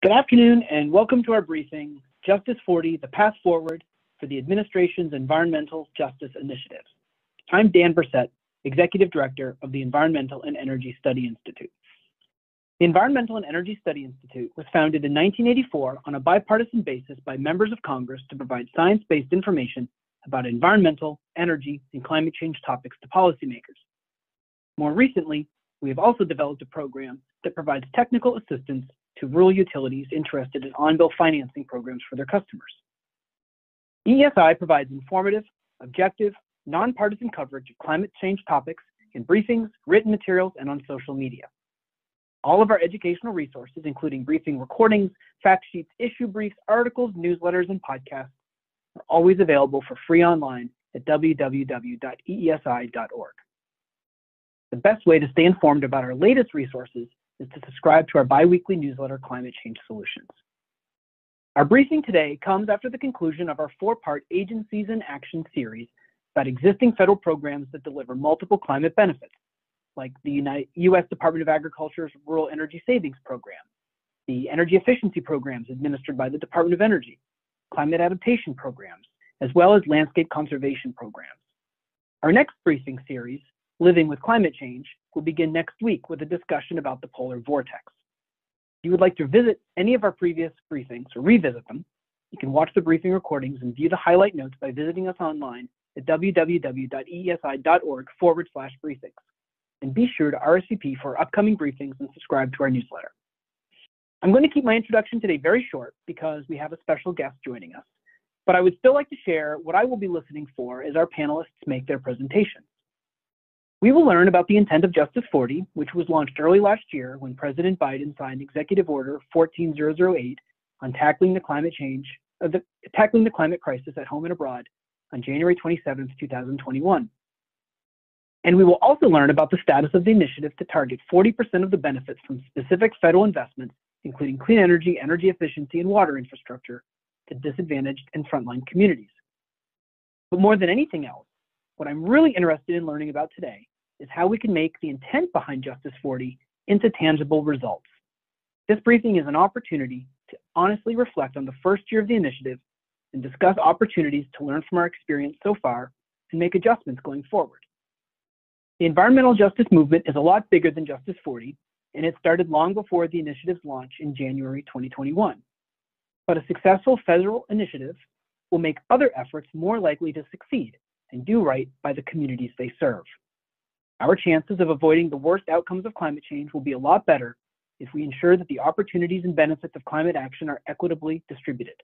Good afternoon and welcome to our briefing, Justice 40, the path forward for the administration's environmental justice initiatives. I'm Dan Bursette, Executive Director of the Environmental and Energy Study Institute. The Environmental and Energy Study Institute was founded in 1984 on a bipartisan basis by members of Congress to provide science-based information about environmental, energy, and climate change topics to policymakers. More recently, we have also developed a program that provides technical assistance to rural utilities interested in on-bill financing programs for their customers. EESI provides informative, objective, nonpartisan coverage of climate change topics in briefings, written materials, and on social media. All of our educational resources, including briefing recordings, fact sheets, issue briefs, articles, newsletters, and podcasts, are always available for free online at www.eesi.org. The best way to stay informed about our latest resources is to subscribe to our bi-weekly newsletter, Climate Change Solutions. Our briefing today comes after the conclusion of our four-part Agencies in Action series about existing federal programs that deliver multiple climate benefits, like the U.S. Department of Agriculture's Rural Energy Savings Program, the energy efficiency programs administered by the Department of Energy, climate adaptation programs, as well as landscape conservation programs. Our next briefing series, Living with Climate Change, will begin next week with a discussion about the polar vortex. If you would like to visit any of our previous briefings or revisit them, you can watch the briefing recordings and view the highlight notes by visiting us online at www.eesi.org/briefings. And be sure to RSVP for upcoming briefings and subscribe to our newsletter. I'm going to keep my introduction today very short because we have a special guest joining us, but I would still like to share what I will be listening for as our panelists make their presentations. We will learn about the intent of Justice 40, which was launched early last year when President Biden signed Executive Order 14008 on tackling the climate crisis at home and abroad on January 27, 2021. And we will also learn about the status of the initiative to target 40% of the benefits from specific federal investments, including clean energy, energy efficiency, and water infrastructure to disadvantaged and frontline communities. But more than anything else, what I'm really interested in learning about today is how we can make the intent behind Justice 40 into tangible results. This briefing is an opportunity to honestly reflect on the first year of the initiative and discuss opportunities to learn from our experience so far and make adjustments going forward. The environmental justice movement is a lot bigger than Justice 40, and it started long before the initiative's launch in January 2021. But a successful federal initiative will make other efforts more likely to succeed and do right by the communities they serve. Our chances of avoiding the worst outcomes of climate change will be a lot better if we ensure that the opportunities and benefits of climate action are equitably distributed.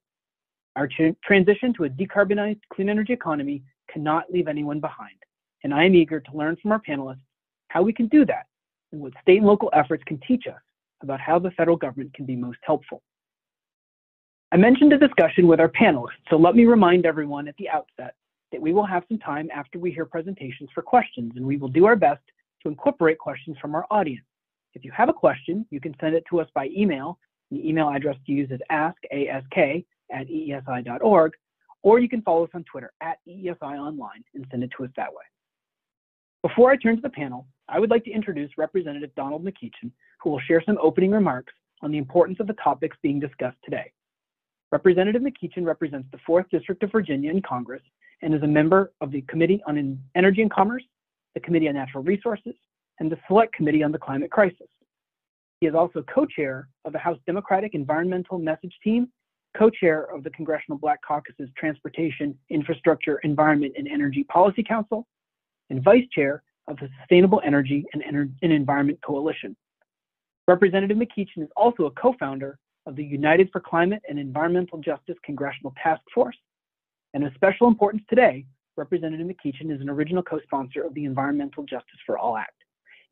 Our transition to a decarbonized clean energy economy cannot leave anyone behind, and I am eager to learn from our panelists how we can do that and what state and local efforts can teach us about how the federal government can be most helpful. I mentioned a discussion with our panelists, so let me remind everyone at the outset that we will have some time after we hear presentations for questions, and we will do our best to incorporate questions from our audience. If you have a question, you can send it to us by email. The email address to use is ask@eesi.org, or you can follow us on Twitter @EESI Online and send it to us that way. Before I turn to the panel, I would like to introduce Representative Donald McEachin, who will share some opening remarks on the importance of the topics being discussed today. Representative McEachin represents the 4th District of Virginia in Congress and is a member of the Committee on Energy and Commerce, the Committee on Natural Resources, and the Select Committee on the Climate Crisis. He is also co-chair of the House Democratic Environmental Message Team, co-chair of the Congressional Black Caucus's Transportation, Infrastructure, Environment, and Energy Policy Council, and vice chair of the Sustainable Energy and Environment Coalition. Representative McEachin is also a co-founder of the United for Climate and Environmental Justice Congressional Task Force, and of special importance today, Representative McEachin is an original co-sponsor of the Environmental Justice for All Act.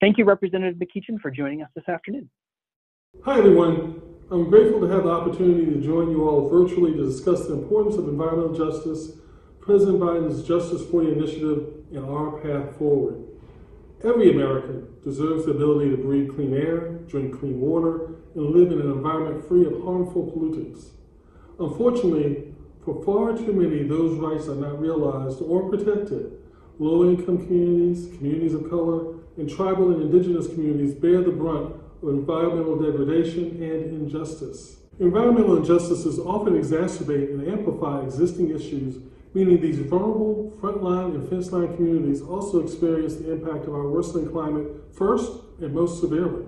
Thank you, Representative McEachin, for joining us this afternoon. Hi, everyone. I'm grateful to have the opportunity to join you all virtually to discuss the importance of environmental justice, President Biden's Justice 40 initiative, and our path forward. Every American deserves the ability to breathe clean air, drink clean water, and live in an environment free of harmful pollutants. Unfortunately, for far too many, those rights are not realized or protected. Low-income communities, communities of color, and tribal and indigenous communities bear the brunt of environmental degradation and injustice. Environmental injustices often exacerbate and amplify existing issues, meaning these vulnerable frontline and fenceline communities also experience the impact of our worsening climate first and most severely.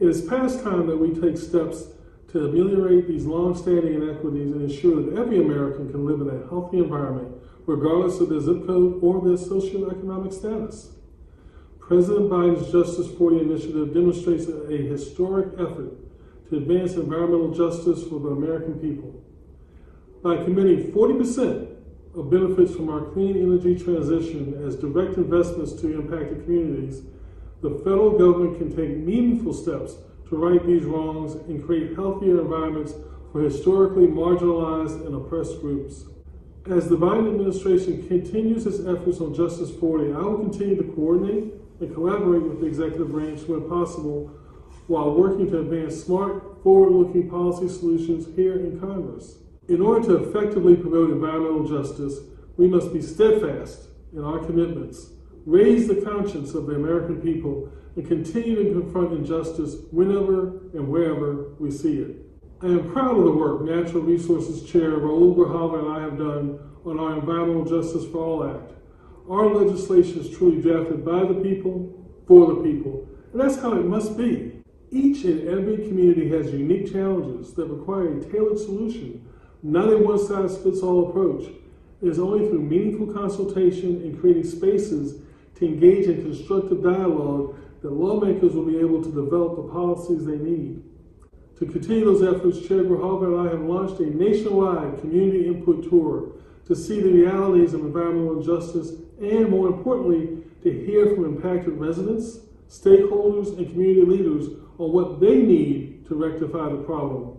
It is past time that we take steps to ameliorate these long-standing inequities and ensure that every American can live in a healthy environment, regardless of their zip code or their socioeconomic status. President Biden's Justice 40 initiative demonstrates a historic effort to advance environmental justice for the American people. By committing 40% of benefits from our clean energy transition as direct investments to impacted communities, the federal government can take meaningful steps to right these wrongs and create healthier environments for historically marginalized and oppressed groups. As the Biden administration continues its efforts on Justice 40, I will continue to coordinate and collaborate with the executive branch when possible, while working to advance smart, forward-looking policy solutions here in Congress. In order to effectively promote environmental justice, we must be steadfast in our commitments, raise the conscience of the American people, and continue to confront injustice whenever and wherever we see it. I am proud of the work Natural Resources Chair Raul Grijalva and I have done on our Environmental Justice for All Act. Our legislation is truly drafted by the people, for the people, and that's how it must be. Each and every community has unique challenges that require a tailored solution, not a one-size-fits-all approach. It is only through meaningful consultation and creating spaces to engage in constructive dialogue that lawmakers will be able to develop the policies they need. To continue those efforts, Chair Grijalva and I have launched a nationwide community input tour to see the realities of environmental injustice and, more importantly, to hear from impacted residents, stakeholders, and community leaders on what they need to rectify the problem.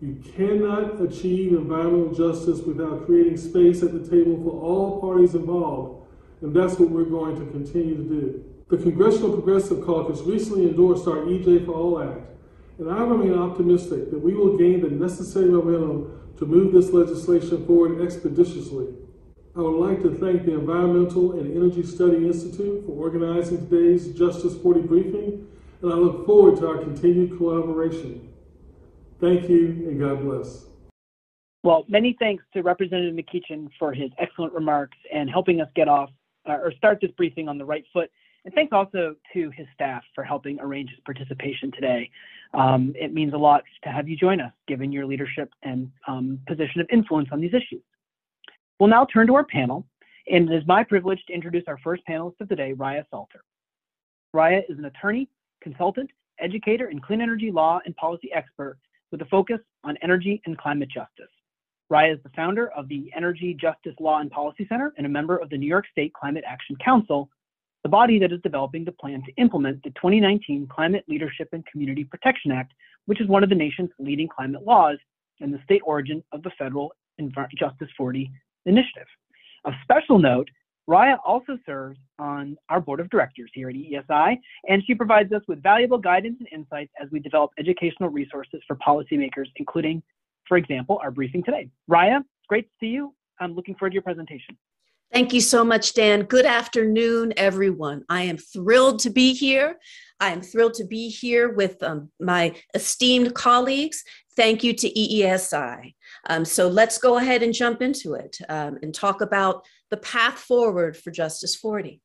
You cannot achieve environmental justice without creating space at the table for all parties involved, and that's what we're going to continue to do. The Congressional Progressive Caucus recently endorsed our EJ for All Act, and I remain optimistic that we will gain the necessary momentum to move this legislation forward expeditiously. I would like to thank the Environmental and Energy Study Institute for organizing today's Justice 40 briefing, and I look forward to our continued collaboration. Thank you, and God bless. Well, many thanks to Representative McEachin for his excellent remarks and helping us get off or start this briefing on the right foot. And thanks also to his staff for helping arrange his participation today. It means a lot to have you join us, given your leadership and position of influence on these issues. We'll now turn to our panel, and it is my privilege to introduce our first panelist of the day, Raya Salter. Raya is an attorney, consultant, educator, and clean energy law and policy expert with a focus on energy and climate justice. Raya is the founder of the Energy Justice Law and Policy Center and a member of the New York State Climate Action Council, the body that is developing the plan to implement the 2019 Climate Leadership and Community Protection Act, which is one of the nation's leading climate laws and the state origin of the federal Justice 40 initiative. Of special note, Raya also serves on our board of directors here at EESI, and she provides us with valuable guidance and insights as we develop educational resources for policymakers, including, for example, our briefing today. Raya, it's great to see you. I'm looking forward to your presentation. Thank you so much, Dan. Good afternoon, everyone. I am thrilled to be here. I am thrilled to be here with my esteemed colleagues. Thank you to EESI. So let's go ahead and jump into it and talk about the path forward for Justice 40.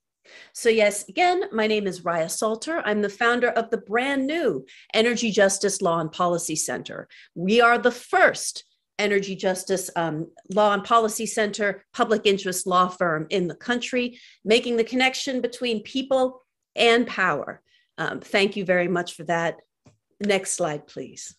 So yes, again, my name is Raya Salter. I'm the founder of the brand new Energy Justice Law and Policy Center. We are the first Energy Justice Law and Policy Center public interest law firm in the country, making the connection between people and power. Thank you very much for that. Next slide, please.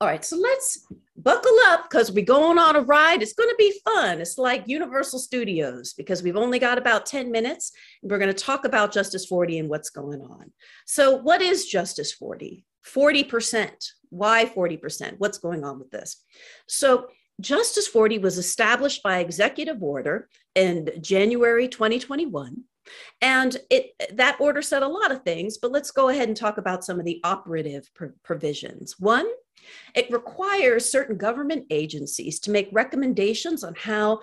All right, so let's buckle up because we're going on a ride. It's going to be fun. It's like Universal Studios because we've only got about 10 minutes. And we're going to talk about Justice 40 and what's going on. So what is Justice 40? 40%. Why 40%? What's going on with this? So Justice 40 was established by executive order in January 2021. And that order said a lot of things, but let's go ahead and talk about some of the operative provisions. One, it requires certain government agencies to make recommendations on how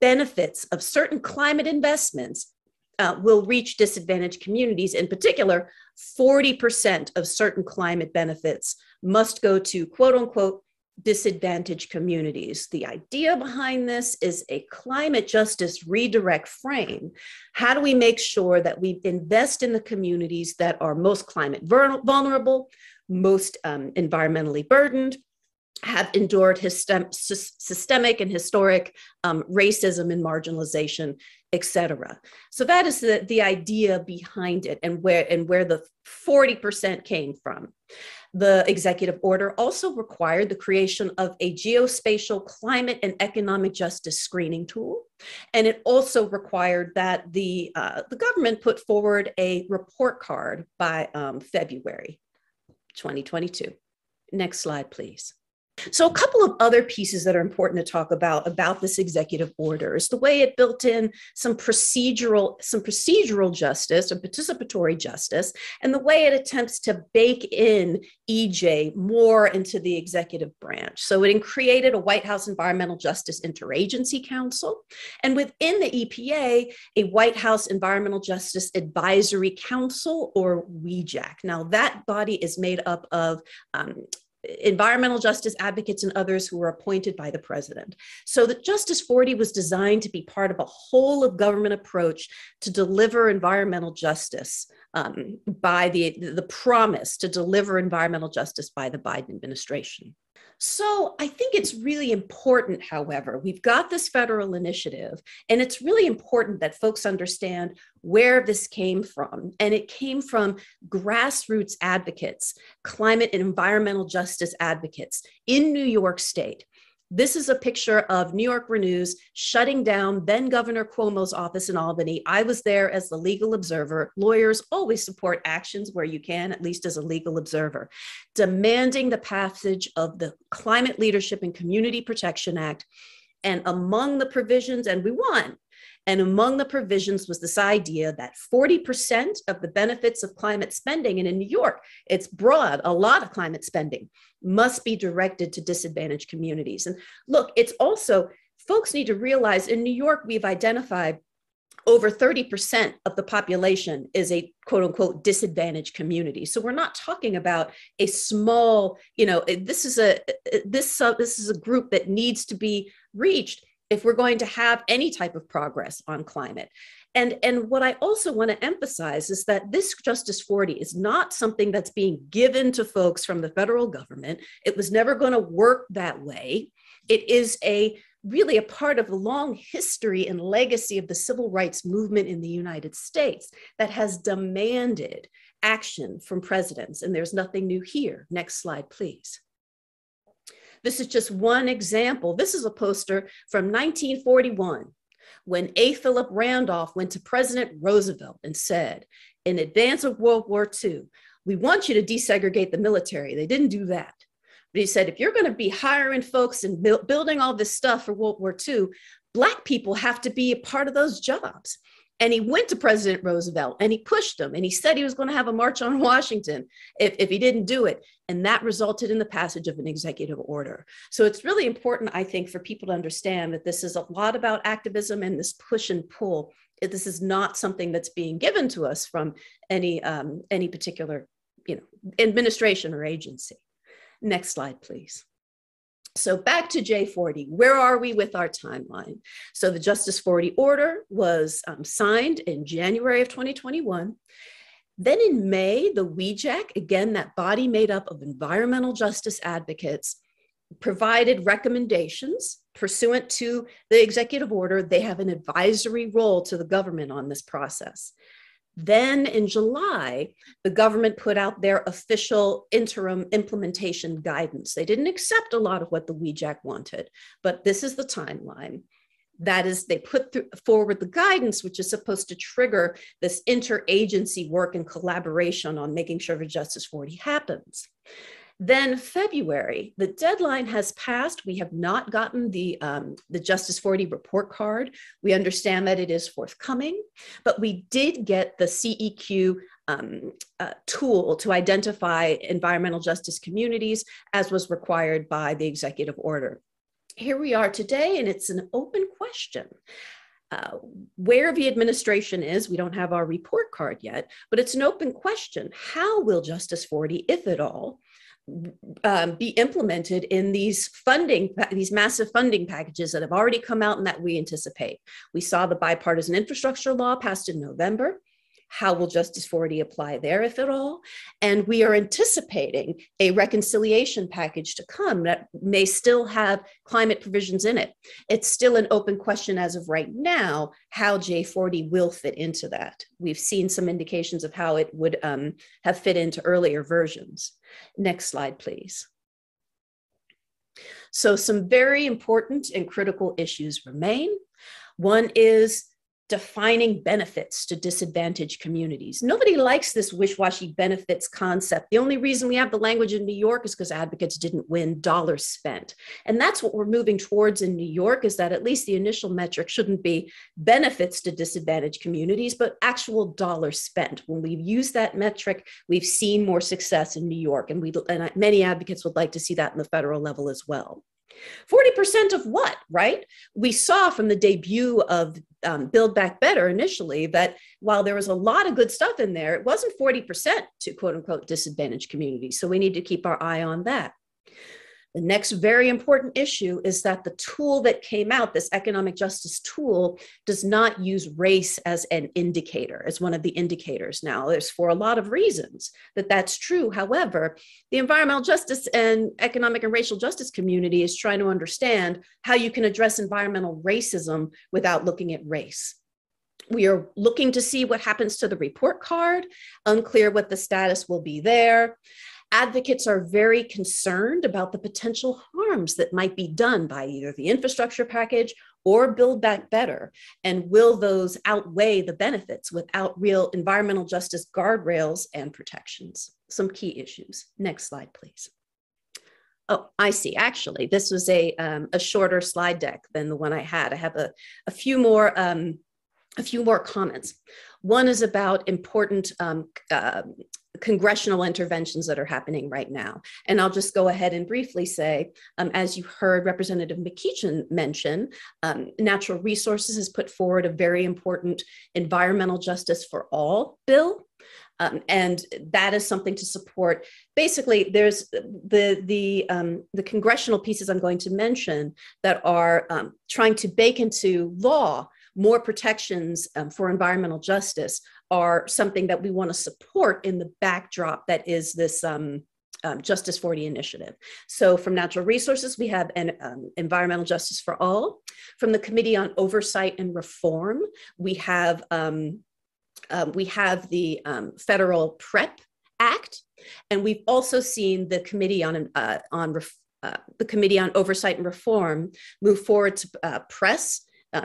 benefits of certain climate investments will reach disadvantaged communities. In particular, 40% of certain climate benefits must go to, quote unquote, disadvantaged communities. The idea behind this is a climate justice redirect frame. How do we make sure that we invest in the communities that are most climate vulnerable, most environmentally burdened, have endured systemic and historic racism and marginalization, et cetera. So that is the idea behind it and where the 40% came from. The executive order also required the creation of a geospatial climate and economic justice screening tool. And it also required that the government put forward a report card by February 2022. Next slide, please. So a couple of other pieces that are important to talk about this executive order is the way it built in some procedural justice and participatory justice, and the way it attempts to bake in EJ more into the executive branch. So it created a White House Environmental Justice Interagency Council, and within the EPA, a White House Environmental Justice Advisory Council, or WEJAC. Now that body is made up of environmental justice advocates and others who were appointed by the president. So the Justice 40 was designed to be part of a whole of government approach to deliver environmental justice by the promise to deliver environmental justice by the Biden administration. So I think it's really important, however, we've got this federal initiative, and it's really important that folks understand where this came from. And it came from grassroots advocates, climate and environmental justice advocates in New York State. This is a picture of New York Renew's shutting down then Governor Cuomo's office in Albany. I was there as the legal observer. Lawyers always support actions where you can, at least as a legal observer, demanding the passage of the Climate Leadership and Community Protection Act. And among the provisions, and we won, and among the provisions was this idea that 40% of the benefits of climate spending, and in New York, it's broad, a lot of climate spending, must be directed to disadvantaged communities. And look, it's also, folks need to realize in New York, we've identified over 30% of the population is a quote unquote disadvantaged community. So we're not talking about a small, you know, this is a group that needs to be reached if we're going to have any type of progress on climate. And what I also want to emphasize is that this Justice 40 is not something that's being given to folks from the federal government. It was never going to work that way. It is really a part of the long history and legacy of the civil rights movement in the United States that has demanded action from presidents. And there's nothing new here. Next slide, please. This is just one example. This is a poster from 1941 when A. Philip Randolph went to President Roosevelt and said, in advance of World War II, we want you to desegregate the military. They didn't do that. But he said, if you're going to be hiring folks and building all this stuff for World War II, Black people have to be a part of those jobs. And he went to President Roosevelt and he pushed him and he said he was going to have a march on Washington if he didn't do it. And that resulted in the passage of an executive order. So it's really important, I think, for people to understand that this is a lot about activism and this push and pull. This is not something that's being given to us from any particular, you know, administration or agency. Next slide, please. So back to J40, where are we with our timeline? So the Justice 40 order was signed in January of 2021. Then in May, the WEJAC, again, that body made up of environmental justice advocates, provided recommendations pursuant to the executive order. They have an advisory role to the government on this process. Then in July, the government put out their official interim implementation guidance. They didn't accept a lot of what the WEJAC wanted, but this is the timeline. That is, they put forward the guidance, which is supposed to trigger this interagency work and collaboration on making sure that Justice 40 happens. Then February, the deadline has passed. We have not gotten the Justice 40 report card. We understand that it is forthcoming, but we did get the CEQ tool to identify environmental justice communities as was required by the executive order. Here we are today, and it's an open question. where the administration is, we don't have our report card yet, but it's an open question. How will Justice 40, if at all, be implemented in these massive funding packages that have already come out and that we anticipate? We saw the Bipartisan Infrastructure Law passed in November. How will Justice 40 apply there, if at all? And we are anticipating a reconciliation package to come that may still have climate provisions in it. It's still an open question as of right now, how J40 will fit into that. We've seen some indications of how it would have fit into earlier versions. Next slide, please. So some very important and critical issues remain. One is defining benefits to disadvantaged communities. Nobody likes this wishy-washy benefits concept. The only reason we have the language in New York is because advocates didn't win dollars spent. And that's what we're moving towards in New York, is that at least the initial metric shouldn't be benefits to disadvantaged communities, but actual dollars spent. When we've used that metric, we've seen more success in New York, and many advocates would like to see that in the federal level as well. 40% of what, right? We saw from the debut of Build Back Better initially that while there was a lot of good stuff in there, it wasn't 40% to quote unquote disadvantaged communities. So we need to keep our eye on that. The next very important issue is that the tool that came out, this economic justice tool, does not use race as an indicator, as one of the indicators. Now, there's for a lot of reasons that that's true. However, the environmental justice and economic and racial justice community is trying to understand how you can address environmental racism without looking at race. We are looking to see what happens to the report card, unclear what the status will be there. Advocates are very concerned about the potential harms that might be done by either the infrastructure package or Build Back Better, and will those outweigh the benefits without real environmental justice guardrails and protections? Some key issues. Next slide, please. Oh, I see. Actually, this was a shorter slide deck than the one I had. I have a few more comments. One is about important congressional interventions that are happening right now. And I'll just go ahead and briefly say, as you heard Representative McEachin mention, Natural Resources has put forward a very important environmental justice for all bill. And that is something to support. Basically, there's the congressional pieces I'm going to mention that are trying to bake into law more protections for environmental justice are something that we want to support in the backdrop that is this Justice 40 initiative. So from Natural Resources, we have an Environmental Justice for All. From the Committee on Oversight and Reform, we have the Federal PREP Act, and we've also seen the Committee on Oversight and Reform move forward to press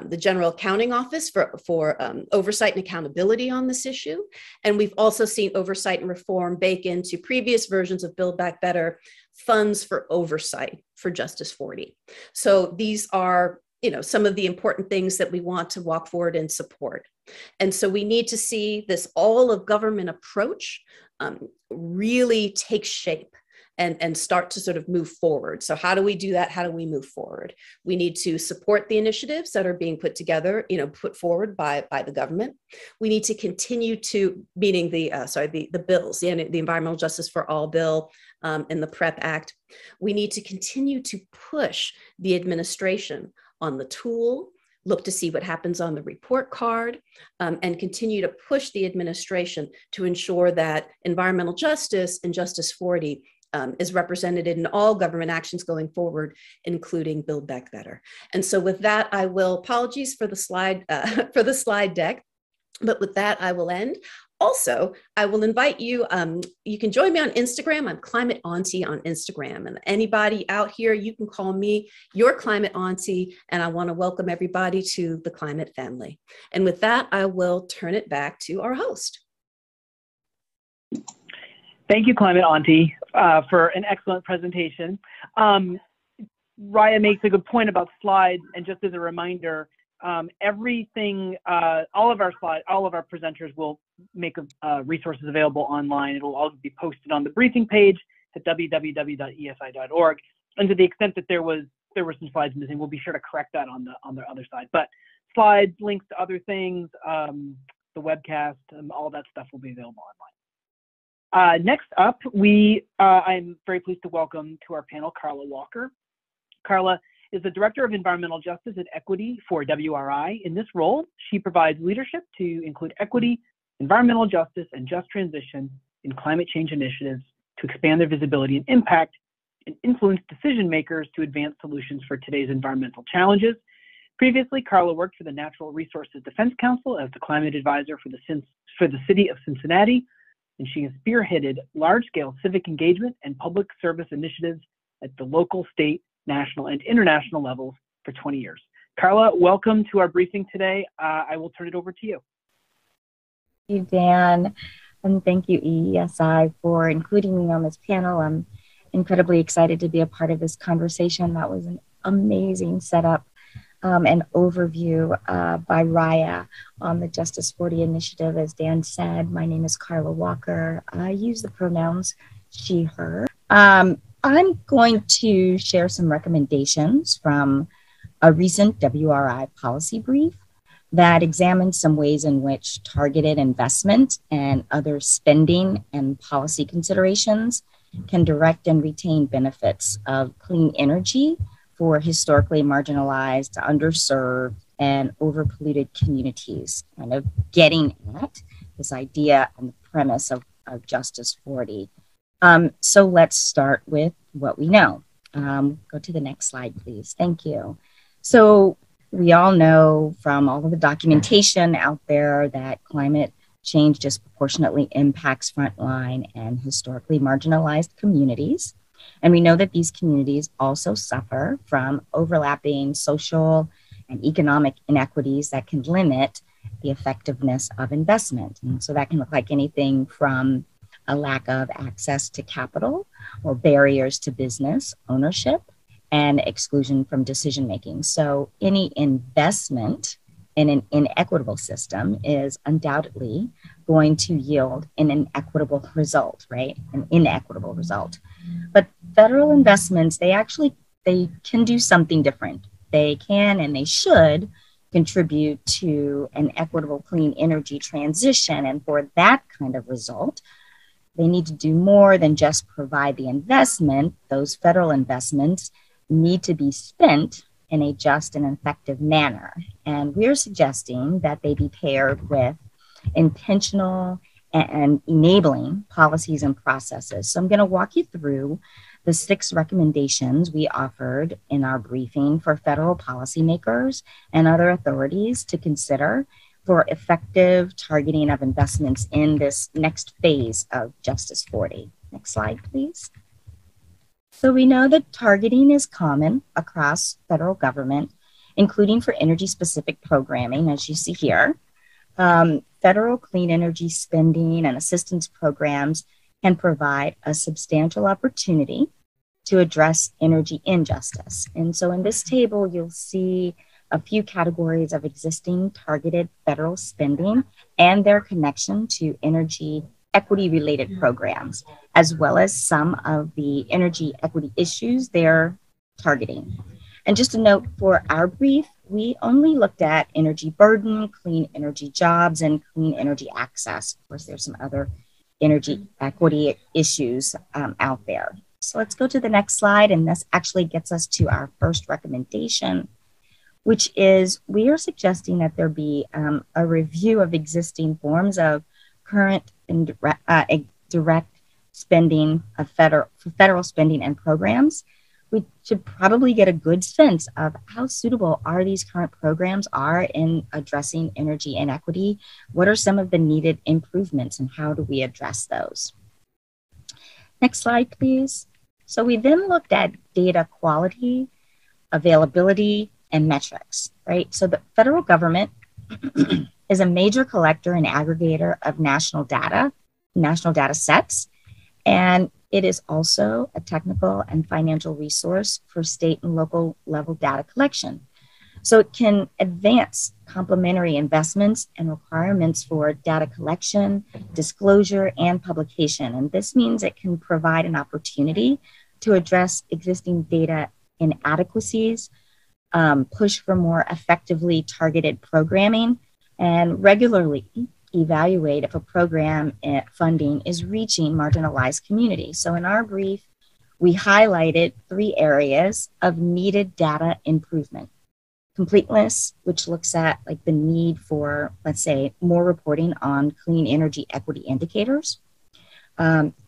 the General Accounting Office for oversight and accountability on this issue. And we've also seen oversight and reform bake into previous versions of Build Back Better funds for oversight for Justice 40. So these are, you know, some of the important things that we want to walk forward and support. And so we need to see this all of government approach really take shape and start to sort of move forward. So how do we do that? How do we move forward? We need to support the initiatives that are being put together, you know, put forward by the government. We need to continue to, meaning the bills, the Environmental Justice for All bill and the PREP Act. We need to continue to push the administration on the tool, look to see what happens on the report card, and continue to push the administration to ensure that environmental justice and Justice 40 is represented in all government actions going forward, including Build Back Better. And so with that, I will, apologies for the slide deck, but with that, I will end. Also, I will invite you, you can join me on Instagram. I'm Climate Auntie on Instagram. And anybody out here, you can call me your Climate Auntie. And I want to welcome everybody to the Climate family. And with that, I will turn it back to our host. Thank you, Climate Auntie, for an excellent presentation. Raya makes a good point about slides, and just as a reminder, everything, all of our presenters will make resources available online. It'll all be posted on the briefing page at www.esi.org. And to the extent that there was some slides missing, we'll be sure to correct that on the other side. But slides, links to other things, the webcast, and all that stuff will be available online. Next up, I'm very pleased to welcome to our panel Carla Walker. Carla is the Director of Environmental Justice and Equity for WRI. In this role, she provides leadership to include equity, environmental justice, and just transition in climate change initiatives to expand their visibility and impact and influence decision makers to advance solutions for today's environmental challenges. Previously, Carla worked for the Natural Resources Defense Council as the climate advisor for the city of Cincinnati, and she has spearheaded large-scale civic engagement and public service initiatives at the local, state, national, and international levels for 20 years. Carla, welcome to our briefing today. I will turn it over to you. Thank you, Dan, and thank you, EESI, for including me on this panel. I'm incredibly excited to be a part of this conversation. That was an amazing setup and overview by Raya on the Justice 40 initiative. As Dan said, my name is Carla Walker. I use the pronouns she, her. I'm going to share some recommendations from a recent WRI policy brief that examines some ways in which targeted investment and other spending and policy considerations can direct and retain benefits of clean energy for historically marginalized, underserved, and overpolluted communities, kind of getting at this idea and the premise of Justice 40. So let's start with what we know. Go to the next slide, please. Thank you. So we all know from all of the documentation out there that climate change disproportionately impacts frontline and historically marginalized communities. And we know that these communities also suffer from overlapping social and economic inequities that can limit the effectiveness of investment. And so that can look like anything from a lack of access to capital or barriers to business ownership and exclusion from decision-making. So any investment in an inequitable system is undoubtedly going to yield an inequitable result, right? An inequitable result. But federal investments, they can do something different. They can and they should contribute to an equitable clean energy transition. And for that kind of result, they need to do more than just provide the investment. Those federal investments need to be spent in a just and effective manner. And we're suggesting that they be paired with intentional and enabling policies and processes. So I'm going to walk you through the 6 recommendations we offered in our briefing for federal policymakers and other authorities to consider for effective targeting of investments in this next phase of Justice 40. Next slide, please. So we know that targeting is common across federal government, including for energy-specific programming, as you see here. Federal clean energy spending and assistance programs can provide a substantial opportunity to address energy injustice. And so in this table, you'll see a few categories of existing targeted federal spending and their connection to energy equity-related programs, as well as some of the energy equity issues they're targeting. And just a note for our brief, we only looked at energy burden, clean energy jobs, and clean energy access. Of course, there's some other energy equity issues out there. So let's go to the next slide, and this actually gets us to our first recommendation, which is we are suggesting that there be a review of existing forms of current and direct spending of federal spending and programs. We should probably get a good sense of how suitable are these current programs are in addressing energy inequity. What are some of the needed improvements and how do we address those? Next slide, please. So we then looked at data quality, availability, and metrics, right? So the federal government is a major collector and aggregator of national data sets, and it is also a technical and financial resource for state and local level data collection. So it can advance complementary investments and requirements for data collection, disclosure, and publication. And this means it can provide an opportunity to address existing data inadequacies, push for more effectively targeted programming, and regularly evaluate if a program funding is reaching marginalized communities. So in our brief, we highlighted three areas of needed data improvement. Completeness, which looks at like the need for, let's say, more reporting on clean energy equity indicators.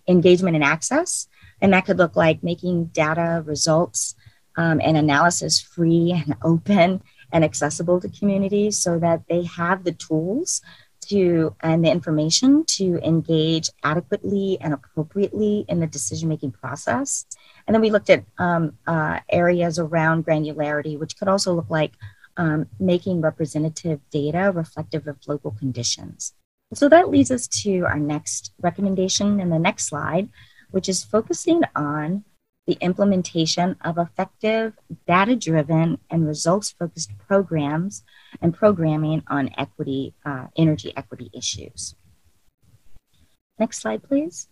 Engagement and access, and that could look like making data results and analysis free and open and accessible to communities so that they have the tools to and the information to engage adequately and appropriately in the decision-making process. And then we looked at areas around granularity, which could also look like making representative data reflective of local conditions. So that leads us to our next recommendation in the next slide, which is focusing on the implementation of effective, data-driven, and results-focused programs and programming on equity, energy equity issues. Next slide, please.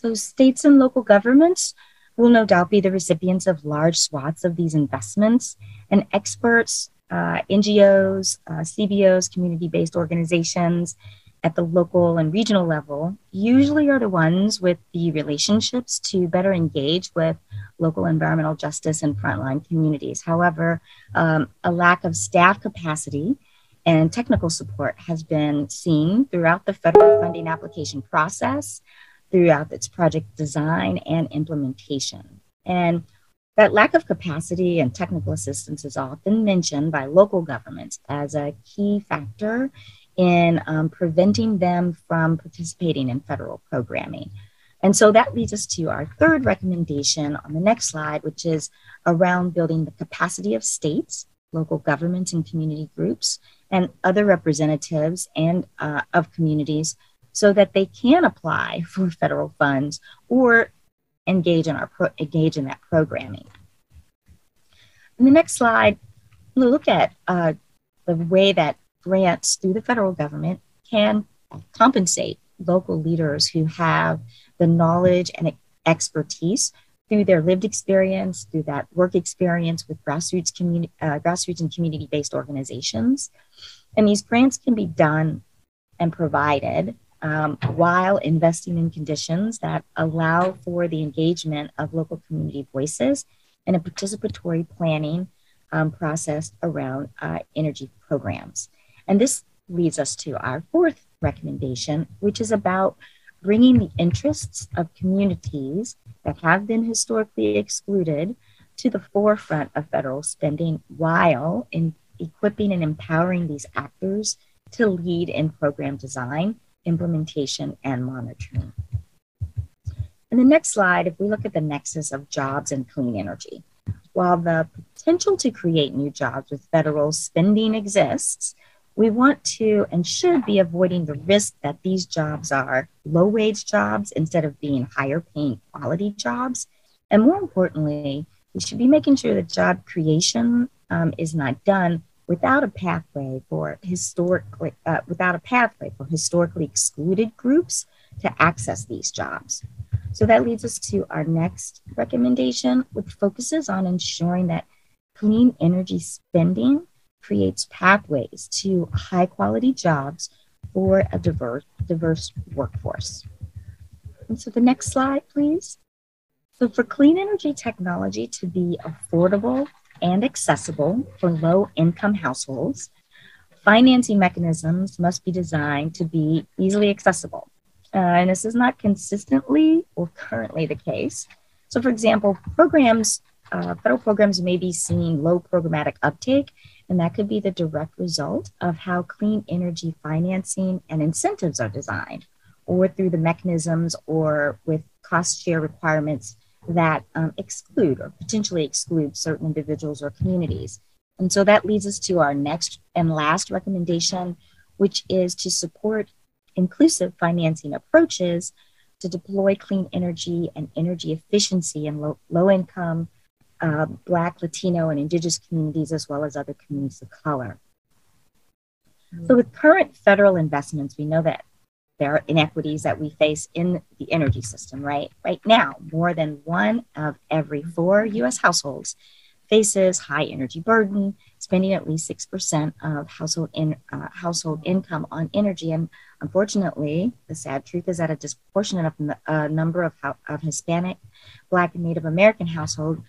So states and local governments will no doubt be the recipients of large swaths of these investments, and experts, NGOs, CBOs, community-based organizations at the local and regional level usually are the ones with the relationships to better engage with local environmental justice and frontline communities. However, a lack of staff capacity and technical support has been seen throughout the federal funding application process, throughout its project design and implementation. And that lack of capacity and technical assistance is often mentioned by local governments as a key factor in preventing them from participating in federal programming. And so that leads us to our third recommendation on the next slide, which is around building the capacity of states, local governments, and community groups, and other representatives and of communities so that they can apply for federal funds or engage in that programming. In the next slide, we'll look at the way that grants through the federal government can compensate local leaders who have the knowledge and expertise through their lived experience, through that work experience with grassroots and community-based organizations. And these grants can be done and provided while investing in conditions that allow for the engagement of local community voices and a participatory planning process around energy programs. And this leads us to our fourth recommendation, which is about bringing the interests of communities that have been historically excluded to the forefront of federal spending while in equipping and empowering these actors to lead in program design, implementation, and monitoring. In the next slide, if we look at the nexus of jobs and clean energy, while the potential to create new jobs with federal spending exists, we want to and should be avoiding the risk that these jobs are low-wage jobs instead of being higher-paying quality jobs. And more importantly, we should be making sure that job creation is not done without a pathway for historically excluded groups to access these jobs. So that leads us to our next recommendation, which focuses on ensuring that clean energy spending creates pathways to high quality jobs for a diverse workforce. And so the next slide, please. So for clean energy technology to be affordable and accessible for low-income households, financing mechanisms must be designed to be easily accessible. And this is not consistently or currently the case. So for example, programs, federal programs may be seeing low programmatic uptake, and that could be the direct result of how clean energy financing and incentives are designed, or through the mechanisms or with cost share requirements that exclude or potentially exclude certain individuals or communities. And so that leads us to our next and last recommendation, which is to support inclusive financing approaches to deploy clean energy and energy efficiency in low-income, Black, Latino, and Indigenous communities, as well as other communities of color. So with current federal investments, we know that There are inequities that we face in the energy system, right? Right now, more than 1 of every 4 U.S. households faces high energy burden, spending at least 6% of household income on energy. And unfortunately, the sad truth is that a disproportionate number of Hispanic, Black, and Native American households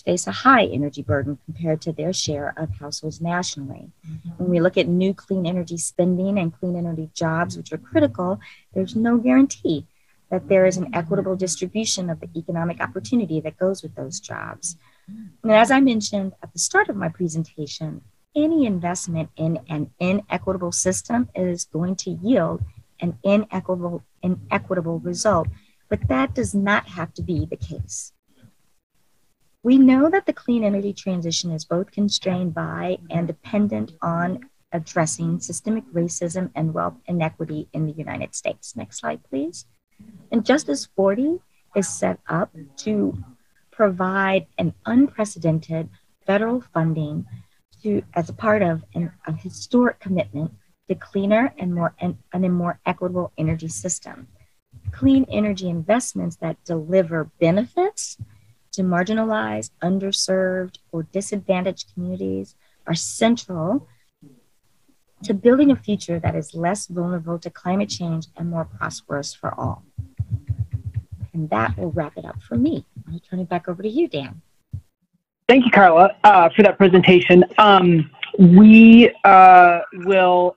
face a high energy burden compared to their share of households nationally. Mm-hmm. When we look at new clean energy spending and clean energy jobs, which are critical, there's no guarantee that there is an equitable distribution of the economic opportunity that goes with those jobs. And as I mentioned at the start of my presentation, any investment in an inequitable system is going to yield an inequitable result, but that does not have to be the case. We know that the clean energy transition is both constrained by and dependent on addressing systemic racism and wealth inequity in the United States. Next slide, please. And Justice 40 is set up to provide an unprecedented federal funding as a part of a historic commitment to cleaner and a more equitable energy system. Clean energy investments that deliver benefits to marginalized, underserved, or disadvantaged communities are central to building a future that is less vulnerable to climate change and more prosperous for all. And that will wrap it up for me. I'll turn it back over to you, Dan. Thank you, Carla, for that presentation. We will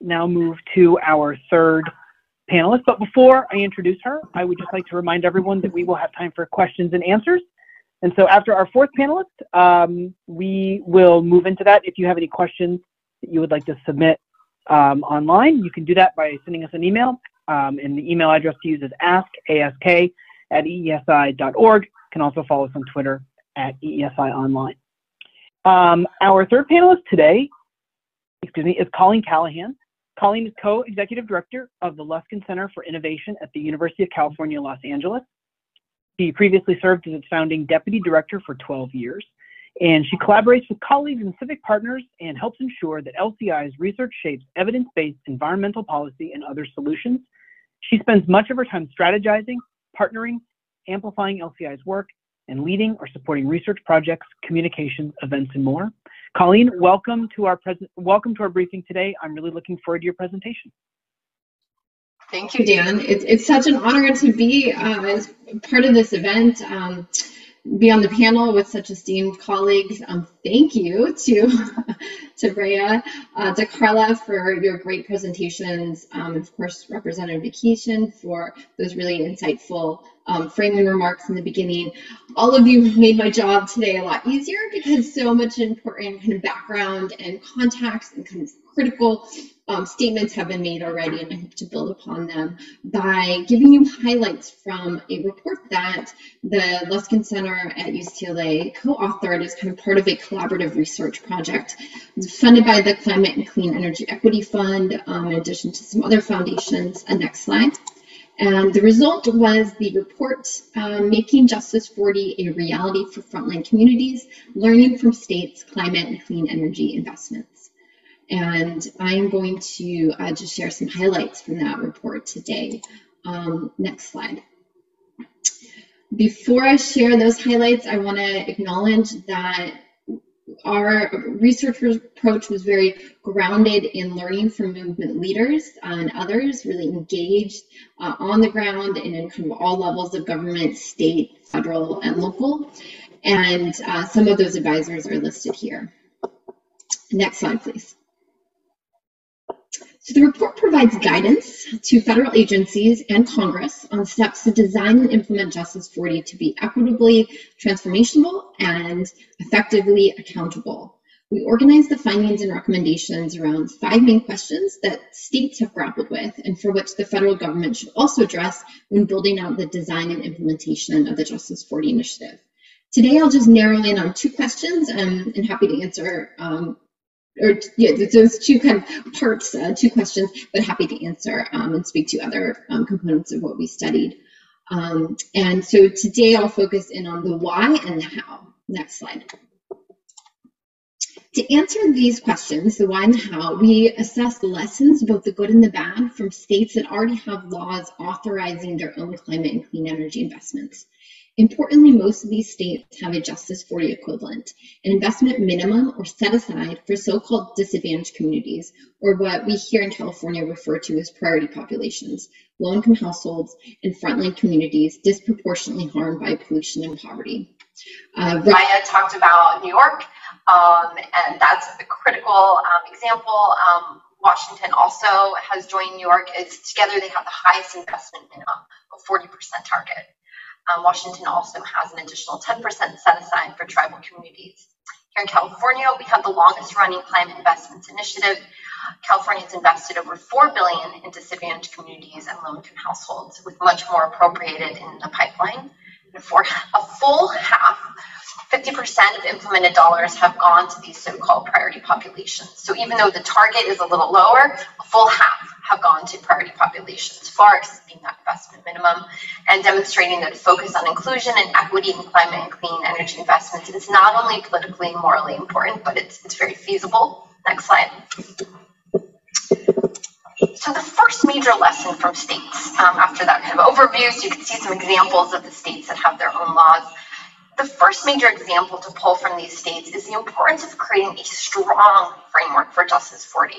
now move to our third panelist. But before I introduce her, I would just like to remind everyone that we will have time for questions and answers. And so after our fourth panelist, we will move into that. If you have any questions that you would like to submit online, you can do that by sending us an email. And the email address to use is ask@eesi.org. You can also follow us on Twitter @EESI Online. Our third panelist today, is Colleen Callahan. Colleen is co-executive director of the Luskin Center for Innovation at the University of California, Los Angeles. She previously served as its founding deputy director for 12 years, and she collaborates with colleagues and civic partners and helps ensure that LCI's research shapes evidence-based environmental policy and other solutions. She spends much of her time strategizing, partnering, amplifying LCI's work, and leading or supporting research projects, communications, events, and more. Colleen, welcome to our briefing today. I'm really looking forward to your presentation. Thank you, Dan. It's such an honor to be as part of this event. Be on the panel with such esteemed colleagues. Thank you to Raya, to Carla for your great presentations. Of course, Representative McEachin for those really insightful framing remarks in the beginning. All of you made my job today a lot easier because so much important kind of background and context and kind of critical statements have been made already, and I hope to build upon them by giving you highlights from a report that the Luskin Center at UCLA co-authored as kind of part of a collaborative research project. It's funded by the Climate and Clean Energy Equity Fund, in addition to some other foundations. Next slide. And the result was the report, Making Justice 40 a Reality for Frontline Communities, Learning from States' Climate and Clean Energy Investments. And I'm going to just share some highlights from that report today. Next slide. Before I share those highlights, I want to acknowledge that our research approach was very grounded in learning from movement leaders and others, really engaged on the ground and in kind of all levels of government, state, federal, and local. And some of those advisors are listed here. Next slide, please. So the report provides guidance to federal agencies and Congress on steps to design and implement Justice 40 to be equitably transformational and effectively accountable. We organize the findings and recommendations around 5 main questions that states have grappled with and for which the federal government should also address when building out the design and implementation of the Justice 40 initiative. Today, I'll just narrow in on 2 questions and happy to answer those 2 kind of parts, 2 questions, but happy to answer and speak to other components of what we studied. And so today I'll focus in on the why and the how. Next slide. To answer these questions, the one, how, we assess lessons, both the good and the bad, from states that already have laws authorizing their own climate and clean energy investments. Importantly, most of these states have a Justice 40 equivalent, an investment minimum or set aside for so-called disadvantaged communities, or what we here in California refer to as priority populations, low-income households, and frontline communities disproportionately harmed by pollution and poverty. Raya talked about New York, and that's a critical example. Washington also has joined New York. Together they have the highest investment minimum, a 40% target. Washington also has an additional 10% set aside for tribal communities. Here in California, we have the longest running climate investments initiative. California's invested over $4 billion in disadvantaged communities and low-income households, with much more appropriated in the pipeline. And for a full half, 50% of implemented dollars have gone to these so-called priority populations. So even though the target is a little lower, a full half have gone to priority populations, far exceeding that investment minimum, and demonstrating that a focus on inclusion and equity in climate and clean energy investments is not only politically and morally important, but it's very feasible. Next slide. So the first major lesson from states, after that kind of overview, so you can see some examples of the states that have their own laws. The first major example to pull from these states is the importance of creating a strong framework for Justice 40.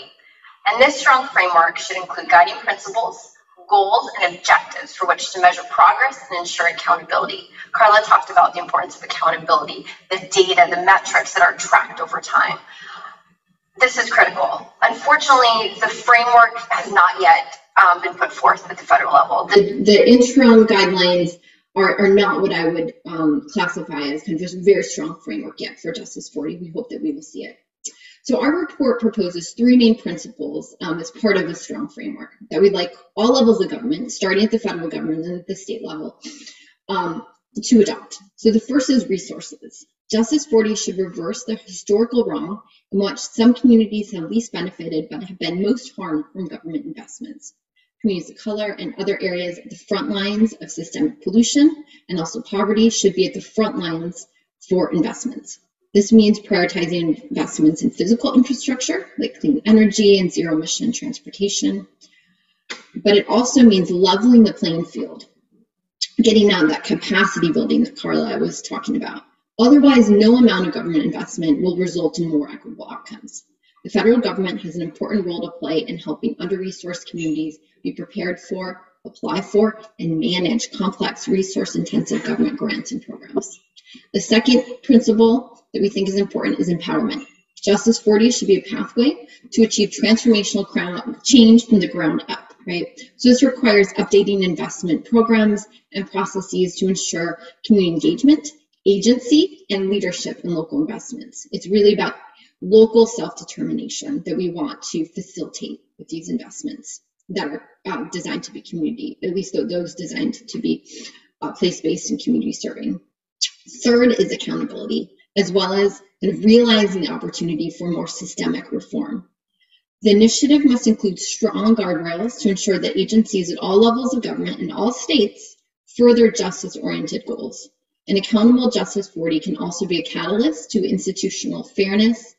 And this strong framework should include guiding principles, goals, and objectives for which to measure progress and ensure accountability. Carla talked about the importance of accountability, the data, the metrics that are tracked over time. This is critical. Unfortunately, the framework has not yet been put forth at the federal level. The interim guidelines are not what I would classify as kind of just a very strong framework yet for Justice 40. We hope that we will see it. So our report proposes three main principles as part of a strong framework that we'd like all levels of government, starting at the federal government and at the state level, to adopt. So the first is resources. Justice 40 should reverse the historical wrong in which some communities have least benefited but have been most harmed from government investments. Communities of color and other areas at the front lines of systemic pollution and also poverty should be at the front lines for investments. This means prioritizing investments in physical infrastructure, like clean energy and zero emission transportation. But it also means leveling the playing field, getting out that capacity building that Carla was talking about. Otherwise, no amount of government investment will result in more equitable outcomes. The federal government has an important role to play in helping under-resourced communities be prepared for, apply for, and manage complex resource-intensive government grants and programs. The second principle that we think is important is empowerment. Justice 40 should be a pathway to achieve transformational change from the ground up, right? So this requires updating investment programs and processes to ensure community engagement, agency, and leadership in local investments. It's really about local self-determination that we want to facilitate with these investments that are designed to be community, at least those designed to be place-based and community serving. Third is accountability, as well as kind of realizing the opportunity for more systemic reform. The initiative must include strong guardrails to ensure that agencies at all levels of government in all states further justice-oriented goals. And accountable Justice 40 can also be a catalyst to institutional fairness,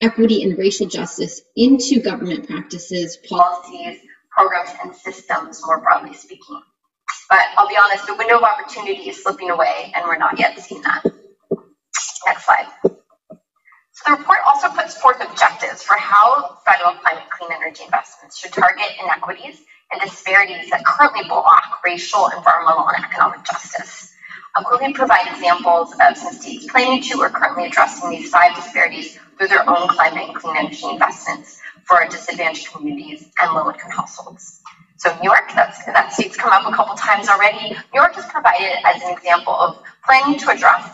equity, and racial justice into government practices, policies, programs, and systems, more broadly speaking. But I'll be honest, the window of opportunity is slipping away, and we're not yet seeing that. Next slide. So the report also puts forth objectives for how federal climate clean energy investments should target inequities and disparities that currently block racial, environmental, and economic justice. I'll quickly provide examples of some states planning to or currently addressing these five disparities through their own climate and clean energy investments for disadvantaged communities and low-income households. So New York, that state's come up a couple times already. New York is provided as an example of planning to address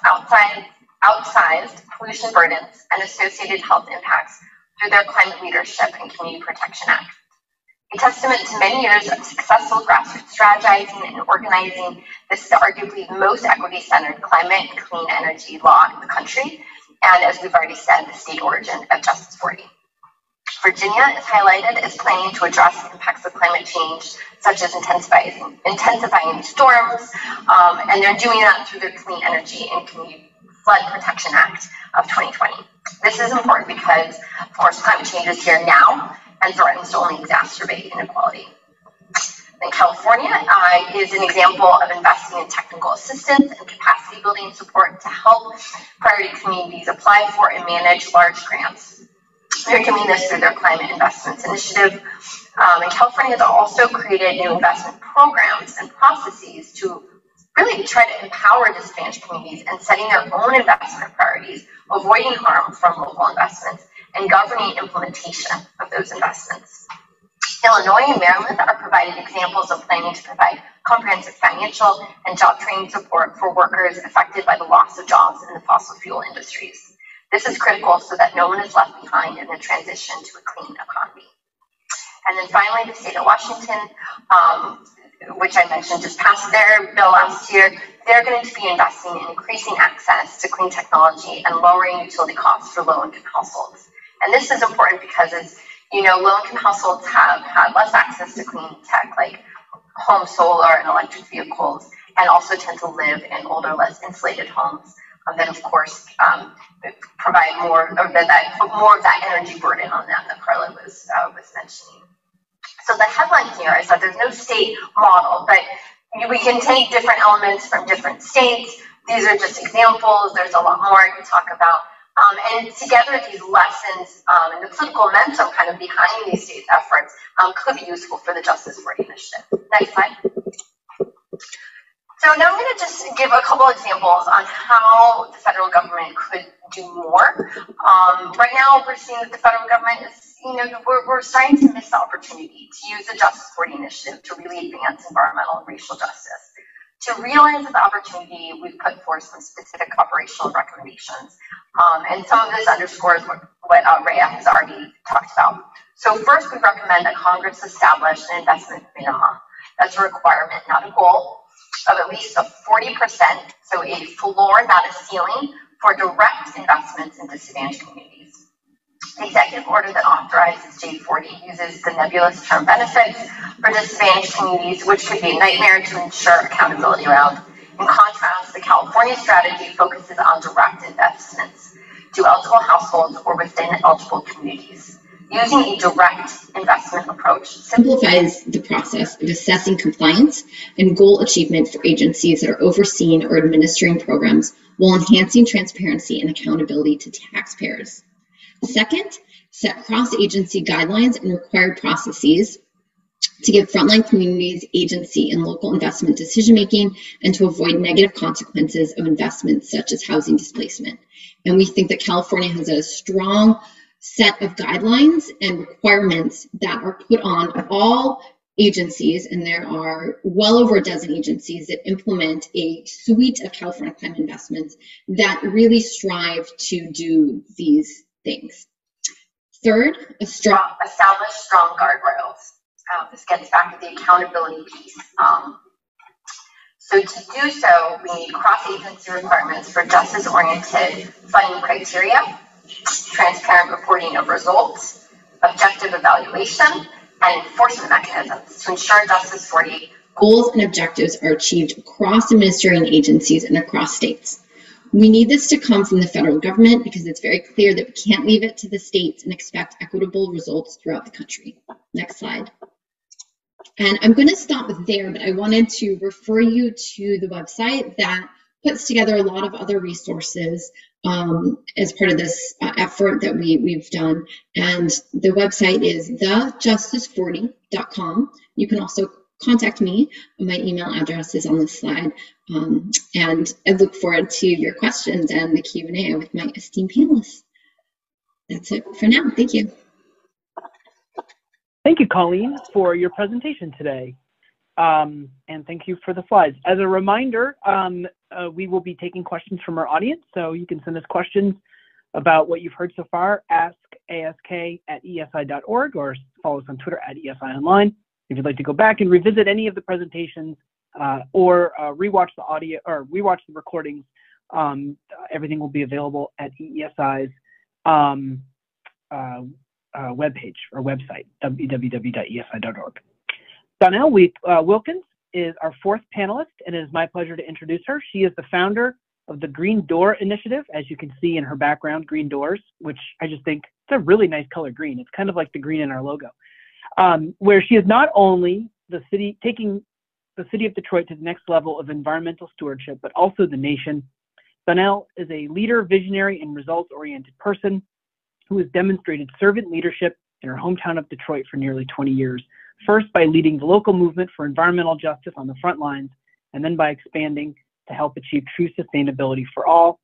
outsized pollution burdens and associated health impacts through their Climate Leadership and Community Protection Act. A testament to many years of successful grassroots strategizing and organizing, this is arguably the most equity-centered climate and clean energy law in the country, and as we've already said, the state origin of Justice 40. Virginia is highlighted as planning to address the impacts of climate change, such as intensifying storms, and they're doing that through their Clean Energy and Community Flood Protection Act of 2020. This is important because, of course, climate change is here now and threatens to only exacerbate inequality. In California is an example of investing in technical assistance and capacity building support to help priority communities apply for and manage large grants. They're doing this through their Climate Investments Initiative. And California has also created new investment programs and processes to really try to empower disadvantaged communities in setting their own investment priorities, avoiding harm from local investments, and governing implementation of those investments. Illinois and Maryland are provided examples of planning to provide comprehensive financial and job training support for workers affected by the loss of jobs in the fossil fuel industries. This is critical so that no one is left behind in the transition to a clean economy. And then finally, the state of Washington, which I mentioned just passed their bill last year, they're going to be investing in increasing access to clean technology and lowering utility costs for low-income households. And this is important because, as you know, low-income households have had less access to clean tech like home solar and electric vehicles, and also tend to live in older, less insulated homes that, of course, provide more, or that put more of that energy burden on them that Carla was mentioning. So the headline here is that there's no state model, but we can take different elements from different states. These are just examples. There's a lot more I can talk about. And together, these lessons and the political momentum kind of behind these state efforts could be useful for the Justice 40 initiative. Next slide. So now I'm going to just give a couple examples on how the federal government could do more. Right now, we're seeing that the federal government is, you know, we're starting to miss the opportunity to use the Justice 40 initiative to really advance environmental and racial justice. To realize the opportunity, we've put forth some specific operational recommendations. And some of this underscores what Raya has already talked about. So first, we recommend that Congress establish an investment minimum. That's a requirement, not a goal, of at least a 40%, so a floor, not a ceiling, for direct investments in disadvantaged communities. The executive order that authorizes J40 uses the nebulous term benefits for disadvantaged communities, which could be a nightmare to ensure accountability around. In contrast, the California strategy focuses on direct investments to eligible households or within eligible communities. Using a direct investment approach simplifies the process of assessing compliance and goal achievement for agencies that are overseeing or administering programs while enhancing transparency and accountability to taxpayers. Second, set cross-agency guidelines and required processes to give frontline communities agency in local investment decision-making and to avoid negative consequences of investments such as housing displacement. And we think that California has a strong set of guidelines and requirements that are put on all agencies, and there are well over a dozen agencies that implement a suite of California climate investments that really strive to do these things. Third, establish strong guardrails. This gets back to the accountability piece. So to do so, we need cross-agency requirements for justice-oriented funding criteria, transparent reporting of results, objective evaluation, and enforcement mechanisms to ensure Justice 40 goals and objectives are achieved across administering agencies and across states. We need this to come from the federal government because it's very clear that we can't leave it to the states and expect equitable results throughout the country. Next slide. And I'm going to stop there, but I wanted to refer you to the website that puts together a lot of other resources as part of this effort that we've done. And the website is thejustice40.com. You can also contact me. My email address is on this slide. And I look forward to your questions and the Q&A with my esteemed panelists. That's it for now. Thank you. Thank you, Colleen, for your presentation today. And thank you for the slides. As a reminder, we will be taking questions from our audience, so you can send us questions about what you've heard so far. Ask ask@esi.org, or follow us on Twitter @ESI Online. If you'd like to go back and revisit any of the presentations or rewatch the audio or rewatch the recordings, everything will be available at EESI's webpage or website, www.esi.org. Donele Wilkins is our fourth panelist, and it is my pleasure to introduce her. She is the founder of the Green Door Initiative, as you can see in her background, green doors, which I just think it's a really nice color green. It's kind of like the green in our logo, where she is not only the city taking the city of Detroit to the next level of environmental stewardship, but also the nation. Donele is a leader, visionary, and results-oriented person who has demonstrated servant leadership in her hometown of Detroit for nearly 20 years, first by leading the local movement for environmental justice on the front lines, and then by expanding to help achieve true sustainability for all.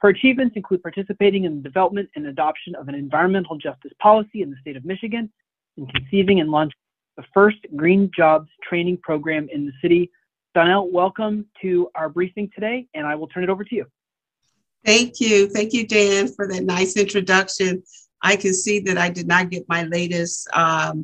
Her achievements include participating in the development and adoption of an environmental justice policy in the state of Michigan, and conceiving and launching the first green jobs training program in the city. Donele, welcome to our briefing today, and I will turn it over to you. Thank you. Thank you, Dan, for that nice introduction. I can see that I did not get my latest bio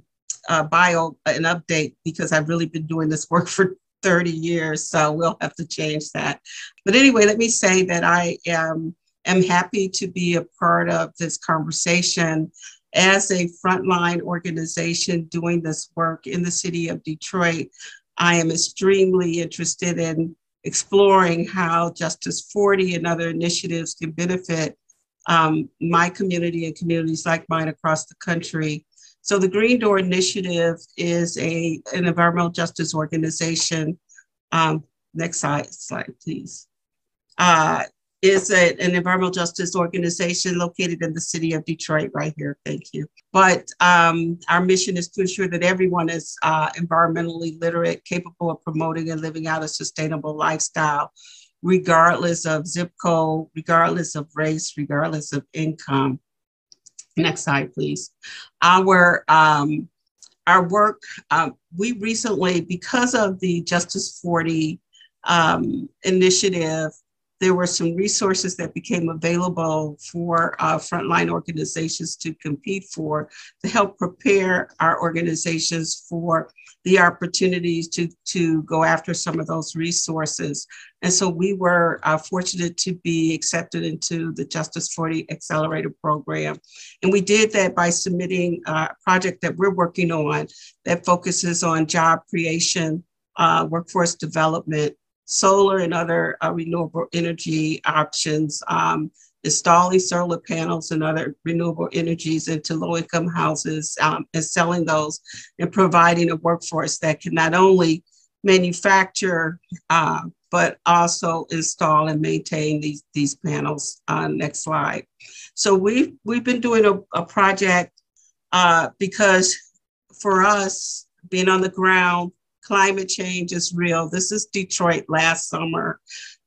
and update because I've really been doing this work for 30 years, so we'll have to change that. But anyway, let me say that I am happy to be a part of this conversation as a frontline organization doing this work in the city of Detroit. I am extremely interested in exploring how Justice 40 and other initiatives can benefit my community and communities like mine across the country. So the Green Door Initiative is an environmental justice organization. Next slide, please. Is an environmental justice organization located in the city of Detroit right here. Thank you. But our mission is to ensure that everyone is environmentally literate, capable of promoting and living out a sustainable lifestyle, regardless of zip code, regardless of race, regardless of income. Next slide, please. Our work, we recently, because of the Justice 40 initiative, there were some resources that became available for frontline organizations to compete for to help prepare our organizations for the opportunities to go after some of those resources. And so we were fortunate to be accepted into the Justice 40 Accelerator Program. And we did that by submitting a project that we're working on that focuses on job creation, workforce development, solar and other renewable energy options, installing solar panels and other renewable energies into low-income houses and selling those and providing a workforce that can not only manufacture, but also install and maintain these panels. Next slide. So we've been doing a project because for us, being on the ground, climate change is real. This is Detroit last summer.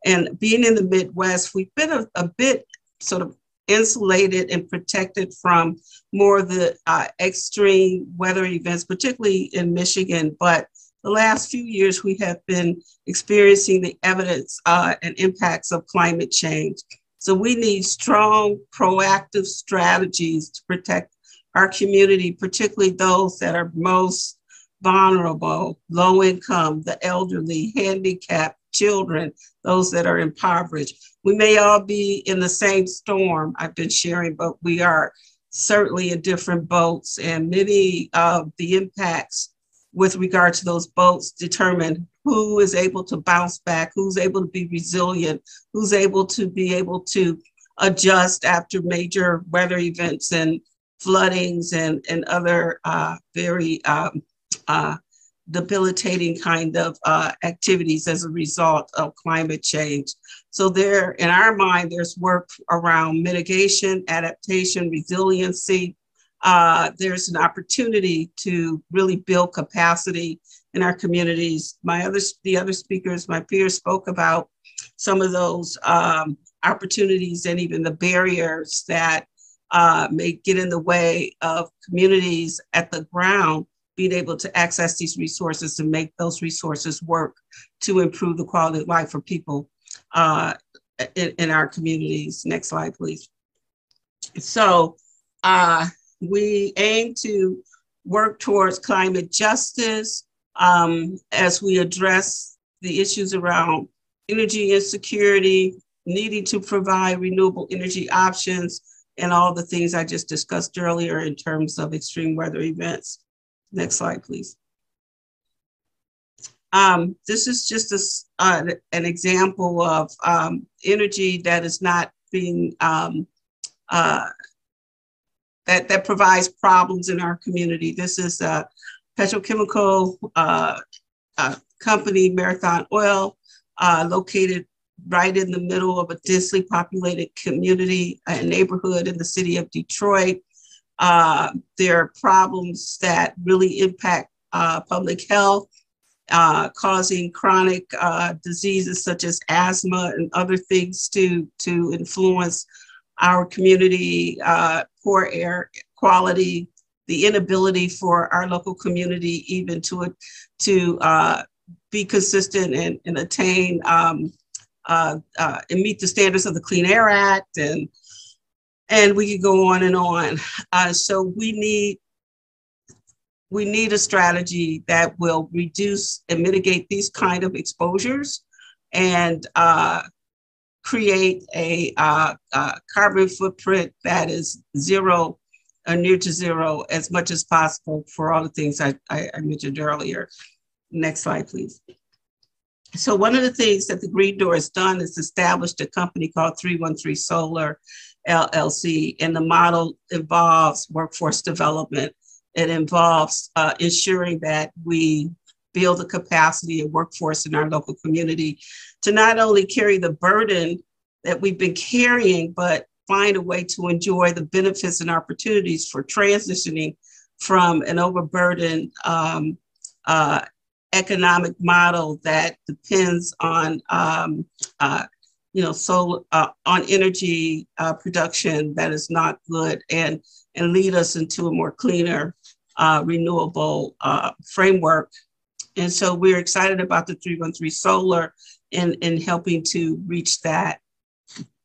And being in the Midwest, we've been a bit sort of insulated and protected from more of the extreme weather events, particularly in Michigan. But the last few years, we have been experiencing the evidence and impacts of climate change. So we need strong, proactive strategies to protect our community, particularly those that are most vulnerable, low income, the elderly, handicapped, children, those that are impoverished. We may all be in the same storm I've been sharing, but we are certainly in different boats, and many of the impacts with regard to those boats determine who is able to bounce back, who's able to be resilient, who's able to adjust after major weather events and floodings and other very debilitating kind of activities as a result of climate change. So there, in our mind, there's work around mitigation, adaptation, resiliency. There's an opportunity to really build capacity in our communities. The other speakers, my peers, spoke about some of those opportunities and even the barriers that may get in the way of communities at the ground being able to access these resources and make those resources work to improve the quality of life for people in our communities. Next slide, please. So we aim to work towards climate justice as we address the issues around energy insecurity, needing to provide renewable energy options, and all the things I just discussed earlier in terms of extreme weather events. Next slide, please. This is just an example of energy that is not being, that provides problems in our community. This is a petrochemical company, Marathon Oil, located right in the middle of a densely populated community, a neighborhood in the city of Detroit. There are problems that really impact public health, causing chronic diseases such as asthma and other things to influence our community, poor air quality, the inability for our local community even to be consistent and attain and meet the standards of the Clean Air Act, and we could go on and on. So we need a strategy that will reduce and mitigate these kind of exposures and create a carbon footprint that is zero or near to zero as much as possible for all the things I mentioned earlier. Next slide, please. So one of the things that the Green Door has done is established a company called 313 Solar LLC, and the model involves workforce development. It involves ensuring that we build the capacity of workforce in our local community to not only carry the burden that we've been carrying, but find a way to enjoy the benefits and opportunities for transitioning from an overburdened economic model that depends on on energy production that is not good, and lead us into a more cleaner, renewable framework. And so we're excited about the 313 Solar and helping to reach that,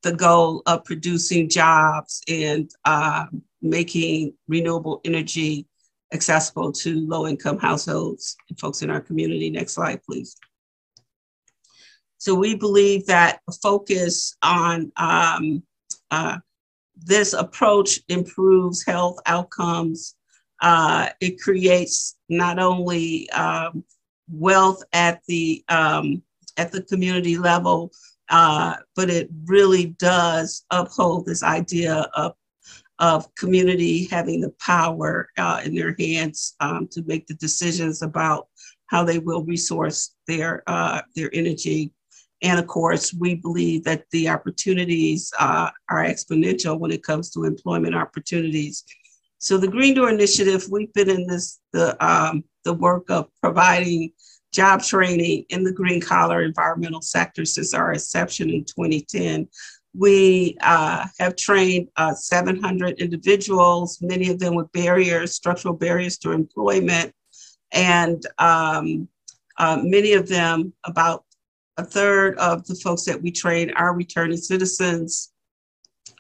the goal of producing jobs and making renewable energy accessible to low-income households and folks in our community. Next slide, please. So we believe that a focus on this approach improves health outcomes. It creates not only wealth at the community level, but it really does uphold this idea of community having the power in their hands to make the decisions about how they will resource their energy. And of course, we believe that the opportunities are exponential when it comes to employment opportunities. So the Green Door Initiative, we've been in the work of providing job training in the green collar environmental sector since our inception in 2010. We have trained 700 individuals, many of them with barriers, structural barriers to employment, and many of them, about a third of the folks that we train are returning citizens.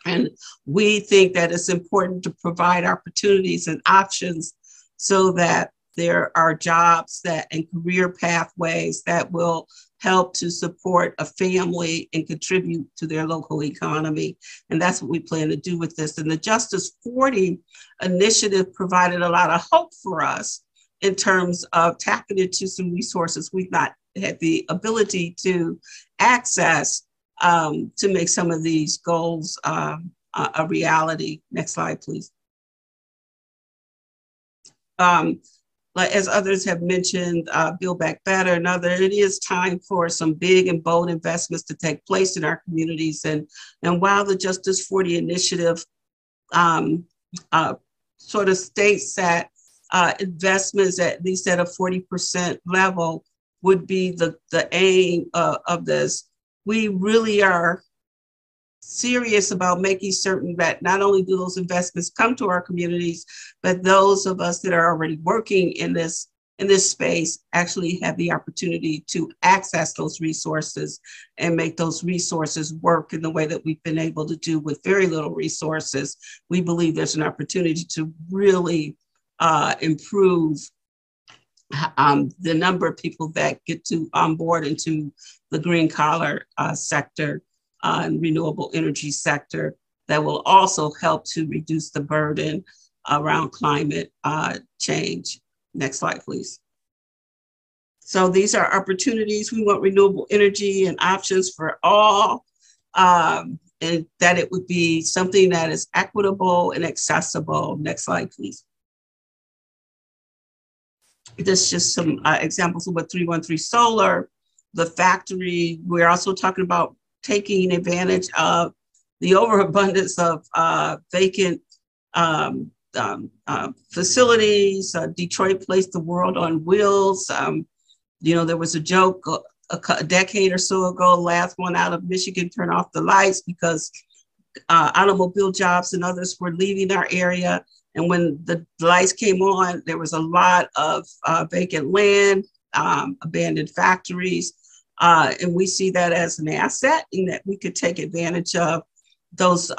And we think that it's important to provide opportunities and options so that there are jobs that and career pathways that will help to support a family and contribute to their local economy. And that's what we plan to do with this. And the Justice 40 initiative provided a lot of hope for us in terms of tapping into some resources we've not had the ability to access to make some of these goals a reality. Next slide, please. As others have mentioned, Build Back Better and other, it is time for some big and bold investments to take place in our communities. And while the Justice 40 initiative sort of states that investments at least at a 40% level would be the aim of this, we really are serious about making certain that not only do those investments come to our communities, but those of us that are already working in this space actually have the opportunity to access those resources and make those resources work in the way that we've been able to do with very little resources. We believe there's an opportunity to really improve the number of people that get to onboard into the green collar sector and renewable energy sector that will also help to reduce the burden around climate change. Next slide, please. So these are opportunities. We want renewable energy and options for all, and that it would be something that is equitable and accessible. Next slide, please. This is just some examples of what 313 Solar, the factory. We're also talking about taking advantage of the overabundance of vacant facilities. Detroit placed the world on wheels. You know, there was a joke a decade or so ago, last one out of Michigan, turn off the lights, because automobile jobs and others were leaving our area. And when the lights came on, there was a lot of vacant land, abandoned factories. And we see that as an asset, and that we could take advantage of those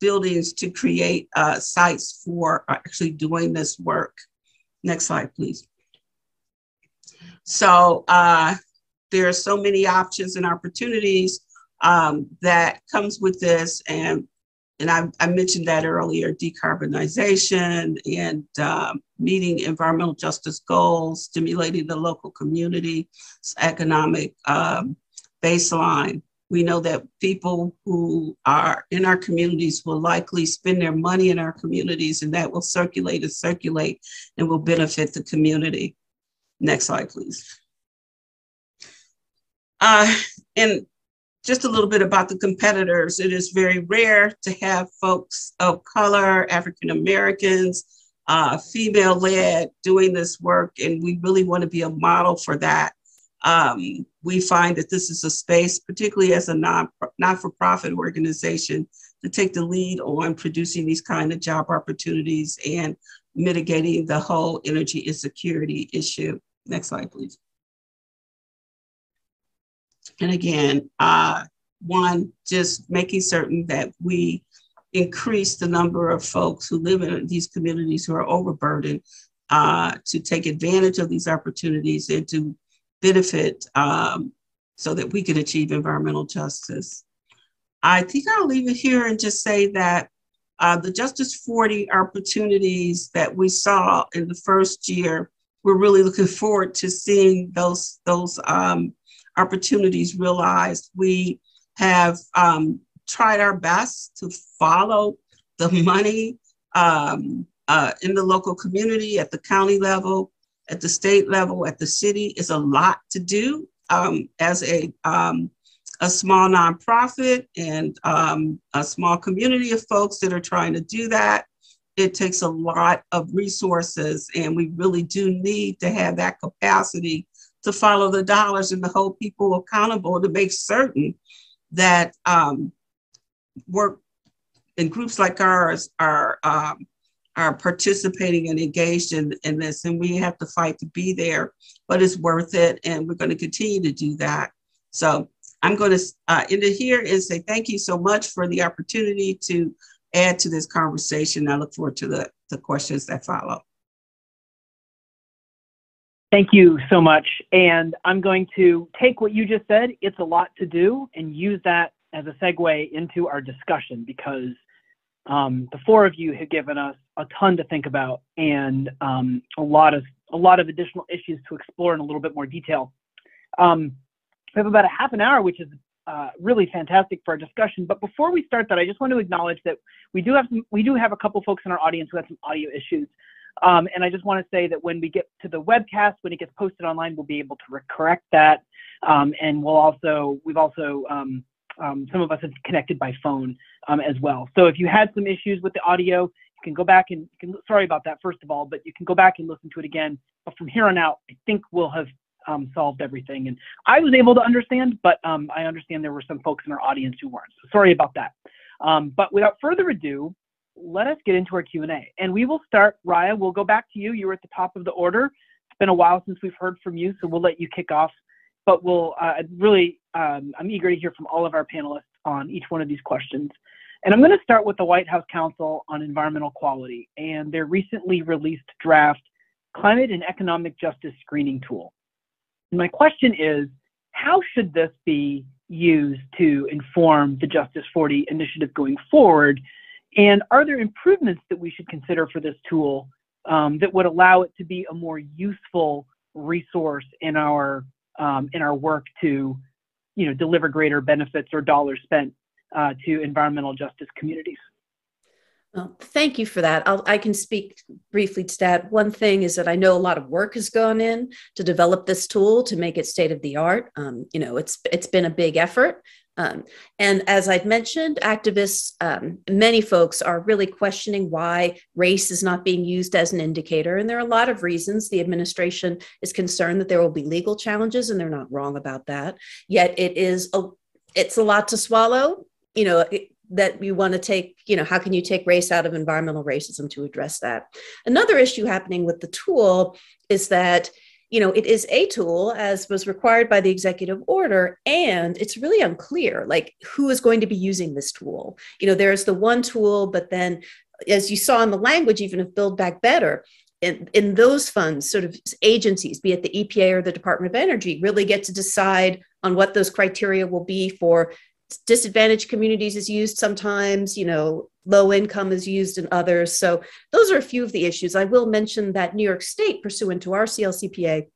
buildings to create sites for actually doing this work. Next slide, please. So there are so many options and opportunities that comes with this. And I mentioned that earlier, decarbonization and meeting environmental justice goals, stimulating the local community's economic baseline. We know that people who are in our communities will likely spend their money in our communities, and that will circulate and circulate and will benefit the community. Next slide, please. And just a little bit about the competitors. It is very rare to have folks of color, African-Americans, female-led doing this work, and we really want to be a model for that. We find that this is a space, particularly as a not-for-profit organization, to take the lead on producing these kind of job opportunities and mitigating the whole energy insecurity issue. Next slide, please. And again, one, just making certain that we increase the number of folks who live in these communities who are overburdened to take advantage of these opportunities and to benefit so that we can achieve environmental justice. I think I'll leave it here and just say that the Justice 40 opportunities that we saw in the first year, we're really looking forward to seeing those opportunities realized. We have tried our best to follow the money in the local community, at the county level, at the state level, at the city. It's a lot to do as a small nonprofit and a small community of folks that are trying to do that. It takes a lot of resources, and we really do need to have that capacity to follow the dollars and to hold people accountable, to make certain that work in groups like ours are participating and engaged in this, and we have to fight to be there, but it's worth it, and we're going to continue to do that. So I'm going to end it here and say thank you so much for the opportunity to add to this conversation. I look forward to the questions that follow. Thank you so much. And I'm going to take what you just said, it's a lot to do, and use that as a segue into our discussion, because the four of you have given us a ton to think about, and a lot of additional issues to explore in a little bit more detail. We have about a half an hour, which is really fantastic for our discussion. But before we start that, I just want to acknowledge that we do have a couple folks in our audience who have some audio issues. And I just want to say that when we get to the webcast, when it gets posted online, we'll be able to correct that. And we've also some of us have connected by phone as well. So if you had some issues with the audio, you can go back and sorry about that, first of all, but you can go back and listen to it again. But from here on out, I think we'll have solved everything. And I was able to understand, but I understand there were some folks in our audience who weren't. So sorry about that. But without further ado, let us get into our Q&A. And we will start, Raya, we'll go back to you. You were at the top of the order. It's been a while since we've heard from you, so we'll let you kick off. But we'll I'm eager to hear from all of our panelists on each one of these questions. And I'm going to start with the White House Council on Environmental Quality and their recently released draft Climate and Economic Justice Screening Tool. And my question is, how should this be used to inform the Justice 40 initiative going forward? And are there improvements that we should consider for this tool that would allow it to be a more useful resource in our work to, you know, deliver greater benefits or dollars spent to environmental justice communities. Well, thank you for that. I can speak briefly to that. One thing is that I know a lot of work has gone in to develop this tool to make it state of the art. You know, it's been a big effort. And as I've mentioned, activists, many folks are really questioning why race is not being used as an indicator. And there are a lot of reasons. The administration is concerned that there will be legal challenges, and they're not wrong about that. Yet it is it's a lot to swallow, you know, that you want to take, you know, how can you take race out of environmental racism to address that? Another issue happening with the tool is that, you know, it is a tool as was required by the executive order, and it's really unclear, like, who is going to be using this tool? You know, there's the one tool, but then as you saw in the language, even of Build Back Better, in those funds, sort of agencies, be it the EPA or the Department of Energy, really get to decide on what those criteria will be for disadvantaged communities is used sometimes, you know, low income is used in others. So those are a few of the issues. I will mention that New York State, pursuant to our CLCPA,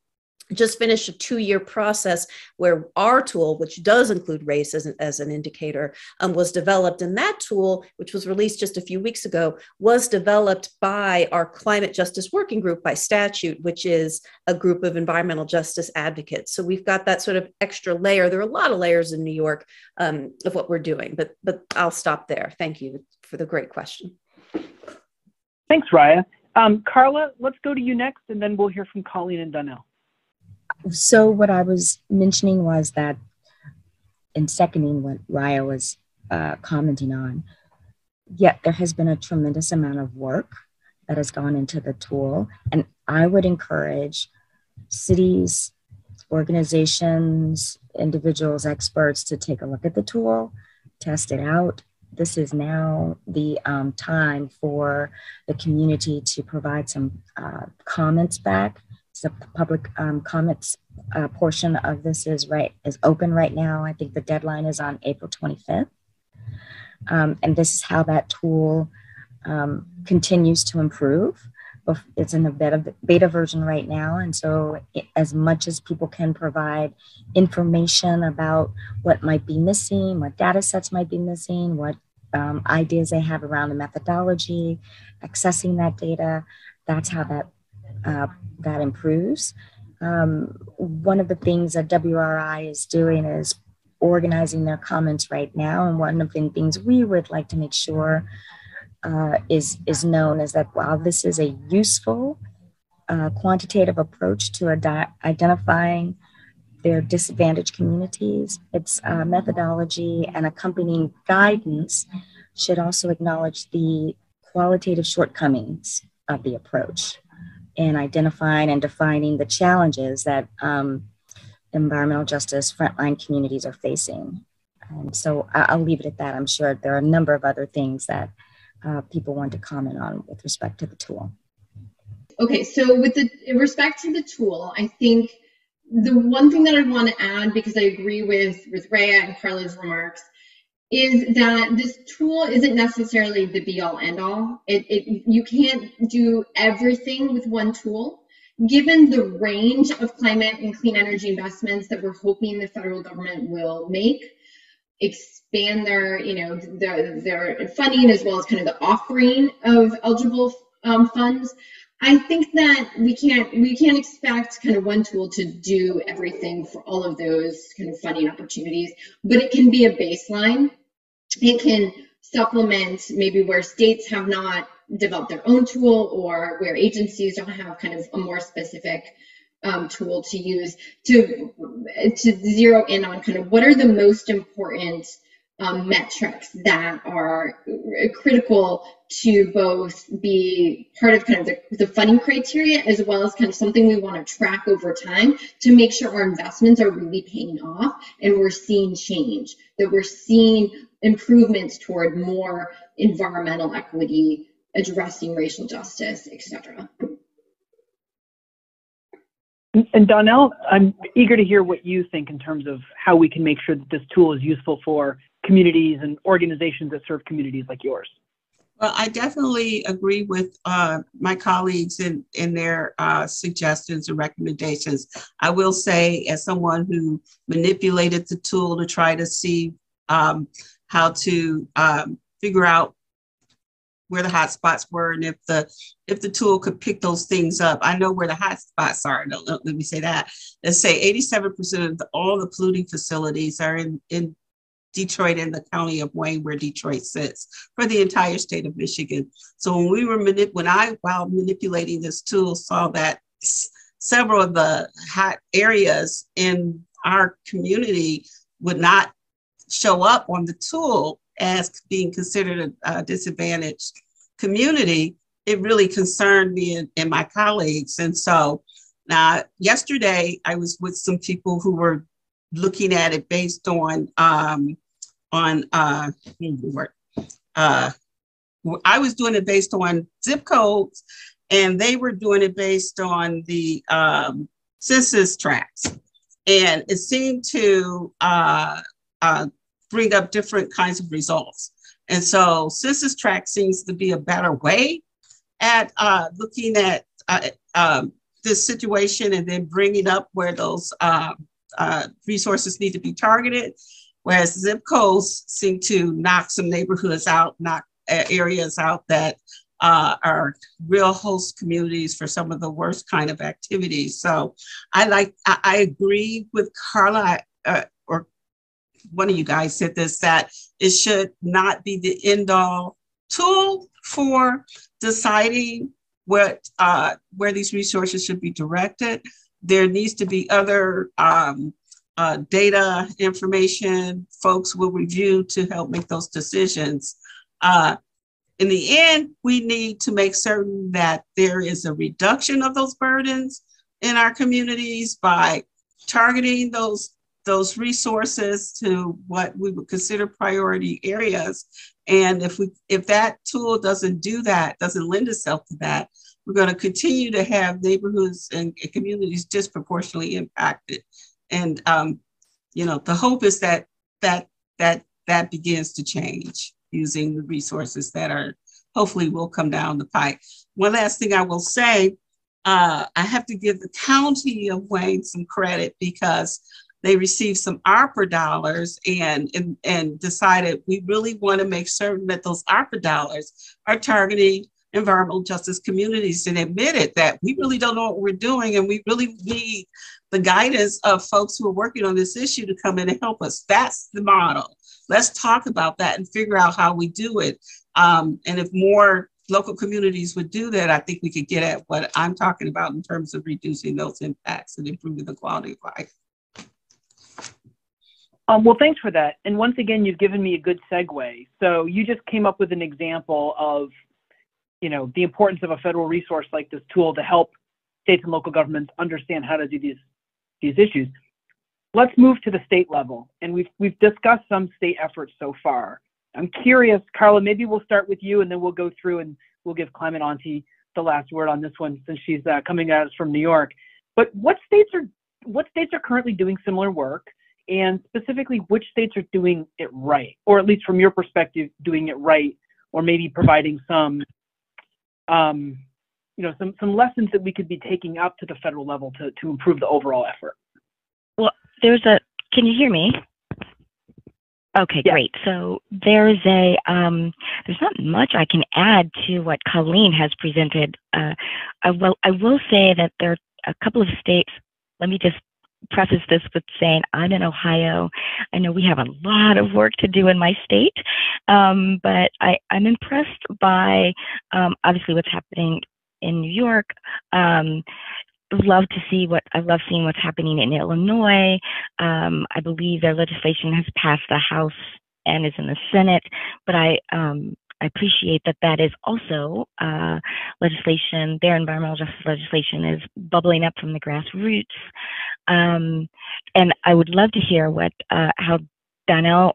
just finished a 2-year process where our tool, which does include race as an indicator, was developed. And that tool, which was released just a few weeks ago, was developed by our Climate Justice Working Group by statute, which is a group of environmental justice advocates. So we've got that sort of extra layer. There are a lot of layers in New York of what we're doing, but I'll stop there. Thank you for the great question. Thanks, Raya. Carla, let's go to you next, and then we'll hear from Colleen and Donele. So what I was mentioning was that, in seconding what Raya was commenting on, yet there has been a tremendous amount of work that has gone into the tool. And I would encourage cities, organizations, individuals, experts to take a look at the tool, test it out. This is now the time for the community to provide some comments back. The public comments portion of this is open right now. I think the deadline is on April 25th. And this is how that tool continues to improve. It's in the beta version right now. And so as much as people can provide information about what might be missing, what data sets might be missing, what ideas they have around the methodology, accessing that data, that's how that improves. One of the things that WRI is doing is organizing their comments right now. And one of the things we would like to make sure is known is that while this is a useful quantitative approach to identifying their disadvantaged communities, its methodology and accompanying guidance should also acknowledge the qualitative shortcomings of the approach in identifying and defining the challenges that environmental justice frontline communities are facing. And so I'll leave it at that. I'm sure there are a number of other things that people want to comment on with respect to the tool. Okay, so in respect to the tool, I think the one thing that I want to add, because I agree with Raya and Carla's remarks, is that this tool isn't necessarily the be-all, end-all. You can't do everything with one tool. Given the range of climate and clean energy investments that we're hoping the federal government will make, expand their funding as well as kind of the offering of eligible funds, I think that we can't expect kind of one tool to do everything for all of those kind of funding opportunities, but it can be a baseline. It can supplement maybe where states have not developed their own tool or where agencies don't have kind of a more specific tool to use to zero in on kind of what are the most important metrics that are critical to both be part of kind of the funding criteria as well as kind of something we want to track over time to make sure our investments are really paying off and we're seeing change, that we're seeing improvements toward more environmental equity, addressing racial justice, etc. And Donele, I'm eager to hear what you think in terms of how we can make sure that this tool is useful for communities and organizations that serve communities like yours. Well, I definitely agree with my colleagues in their suggestions and recommendations. I will say, as someone who manipulated the tool to try to see how to figure out where the hot spots were and if the tool could pick those things up. I know where the hot spots are. Let me say that. Let's say 87% of all the polluting facilities are in Detroit and the county of Wayne, where Detroit sits, for the entire state of Michigan. So when we were while manipulating this tool, saw that several of the hot areas in our community would not show up on the tool as being considered a disadvantaged community. It really concerned me and my colleagues. And so now yesterday I was with some people who were looking at it based on I was doing it based on zip codes, and they were doing it based on the census tracts. And it seemed to bring up different kinds of results. And so census tract seems to be a better way at looking at this situation and then bringing up where those resources need to be targeted, whereas zip codes seem to knock some neighborhoods out, knock areas out that are real host communities for some of the worst kind of activities. So I agree with Carla, or one of you guys said this, that it should not be the end-all tool for deciding what where these resources should be directed. There needs to be other data, information folks will review to help make those decisions. In the end, we need to make certain that there is a reduction of those burdens in our communities by targeting those resources to what we would consider priority areas. And if that tool doesn't do that, doesn't lend itself to that, we're going to continue to have neighborhoods and communities disproportionately impacted. And the hope is that begins to change using the resources that are hopefully will come down the pike. One last thing I will say, I have to give the county of Wayne some credit, because they received some ARPA dollars and decided we really want to make certain that those ARPA dollars are targeting environmental justice communities, and admitted that we really don't know what we're doing, and we really need the guidance of folks who are working on this issue to come in and help us. That's the model. Let's talk about that and figure out how we do it. And if more local communities would do that, I think we could get at what I'm talking about in terms of reducing those impacts and improving the quality of life. Well, thanks for that. And once again, you've given me a good segue. So you just came up with an example of the importance of a federal resource like this tool to help states and local governments understand how to do these issues. Let's move to the state level. And we've discussed some state efforts so far. I'm curious, Carla, maybe we'll start with you, and then we'll go through and we'll give Climate Auntie the last word on this one, since she's coming at us from New York. But what states are currently doing similar work? And specifically, which states are doing it right? Or at least from your perspective, doing it right, or maybe providing some some lessons that we could be taking up to the federal level to improve the overall effort. Well, can you hear me? Okay, yeah. Great. So there's not much I can add to what Colleen has presented. I will say that there are a couple of states. Let me just preface this with saying I'm in Ohio. I know we have a lot of work to do in my state, but I'm impressed by obviously what's happening in New York. I love seeing what's happening in Illinois. I believe their legislation has passed the House and is in the Senate, but I appreciate that is also legislation. Their environmental justice legislation is bubbling up from the grassroots. And I would love to hear how Donele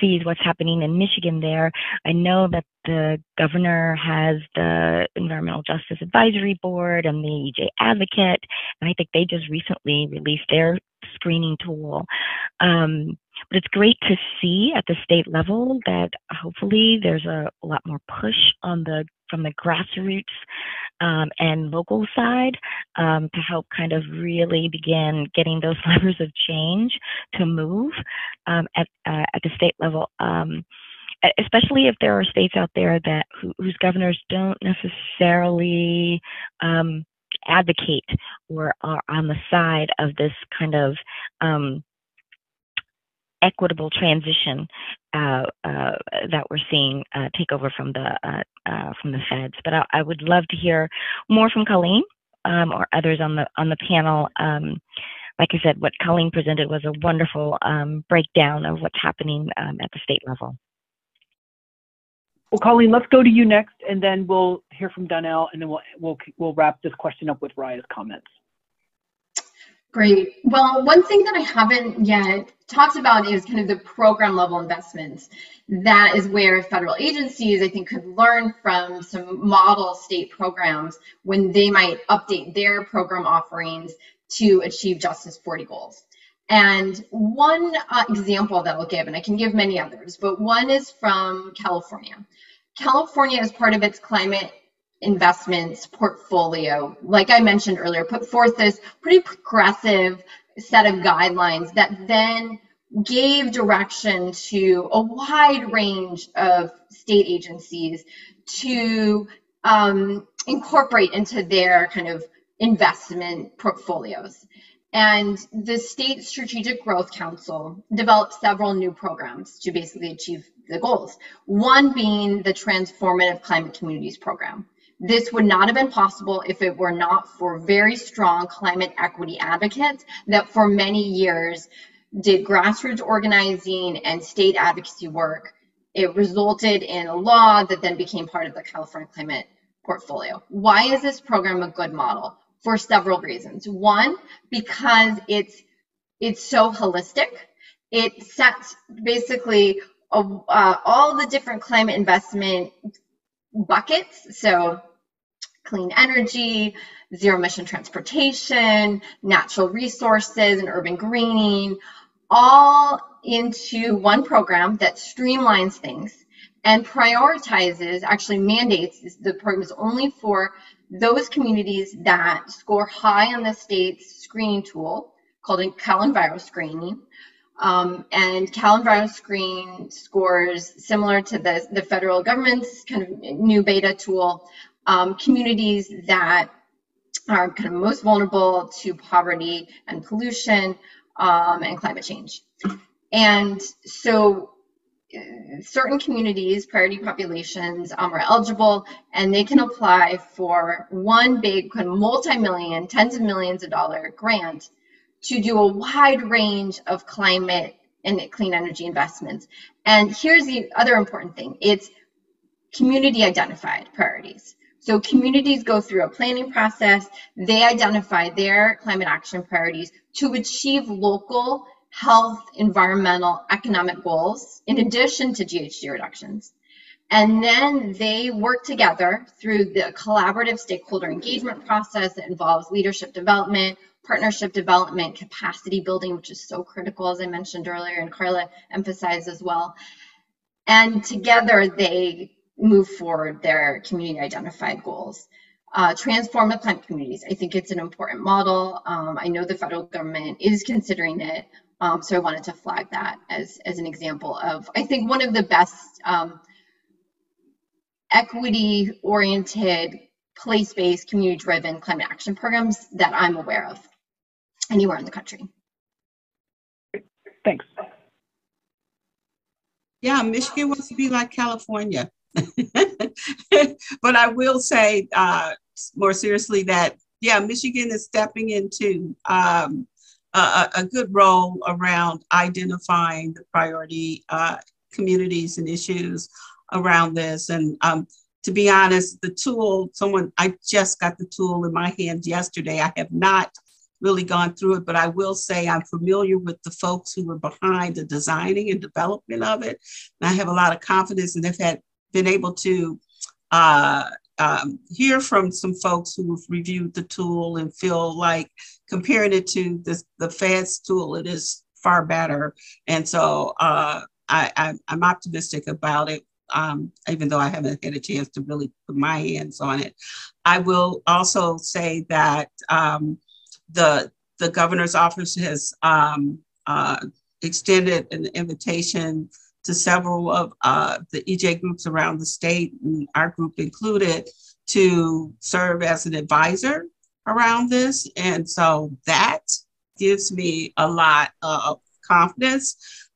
sees what's happening in Michigan there. I know that the governor has the Environmental Justice Advisory Board and the EJ Advocate, and I think they just recently released their screening tool. But it's great to see at the state level that hopefully there's a lot more push on the from the grassroots and local side to help kind of really begin getting those levers of change to move at the state level. Especially if there are states out there that whose governors don't necessarily advocate or are on the side of this kind of equitable transition that we're seeing take over from the feds. But I would love to hear more from Colleen or others on the panel. Like I said, what Colleen presented was a wonderful breakdown of what's happening at the state level. Well, Colleen, let's go to you next, and then we'll hear from Donele, and then we'll wrap this question up with Raya's comments. Great. Well, one thing that I haven't yet talked about is kind of the program level investments. That is where federal agencies, I think, could learn from some model state programs when they might update their program offerings to achieve Justice 40 goals. And one example that I'll give, and I can give many others, but one is from California. California, as part of its climate investments portfolio, like I mentioned earlier, put forth this pretty progressive set of guidelines that then gave direction to a wide range of state agencies to incorporate into their kind of investment portfolios. And the State Strategic Growth Council developed several new programs to basically achieve the goals, one being the Transformative Climate Communities Program. This would not have been possible if it were not for very strong climate equity advocates that for many years did grassroots organizing and state advocacy work. It resulted in a law that then became part of the California Climate Portfolio. Why is this program a good model? For several reasons. One, because it's so holistic. It sets basically all the different climate investment buckets, so clean energy, zero emission transportation, natural resources, and urban greening, all into one program that streamlines things and prioritizes, actually mandates, the program is only for those communities that score high on the state's screening tool called CalEnviroScreen. And CalEnviroScreen scores similar to the federal government's kind of new beta tool, communities that are kind of most vulnerable to poverty and pollution and climate change. And so certain communities, priority populations are eligible, and they can apply for one big kind of multi-million, tens of millions of dollar grant to do a wide range of climate and clean energy investments. And here's the other important thing. It's community identified priorities. So communities go through a planning process. They identify their climate action priorities to achieve local health, environmental, economic goals, in addition to GHG reductions. And then they work together through the collaborative stakeholder engagement process that involves leadership development, partnership development, capacity building, which is so critical, as I mentioned earlier, and Carla emphasized as well. And together they move forward their community identified goals. Transformative climate communities, I think it's an important model. I know the federal government is considering it. So I wanted to flag that as an example of, I think, one of the best equity-oriented, place-based, community-driven climate action programs that I'm aware of anywhere in the country. Thanks. Yeah, Michigan wants to be like California. But I will say more seriously that, yeah, Michigan is stepping into a good role around identifying the priority communities and issues around this. And to be honest, the tool, I just got the tool in my hands yesterday. I have not really gone through it, but I will say I'm familiar with the folks who were behind the designing and development of it. And I have a lot of confidence, and they've been able to hear from some folks who've reviewed the tool and feel like comparing it to the FAD's tool, it is far better. And so I'm optimistic about it, even though I haven't had a chance to really put my hands on it. I will also say that the governor's office has extended an invitation to several of the EJ groups around the state, and our group included, to serve as an advisor around this. And so that gives me a lot of confidence,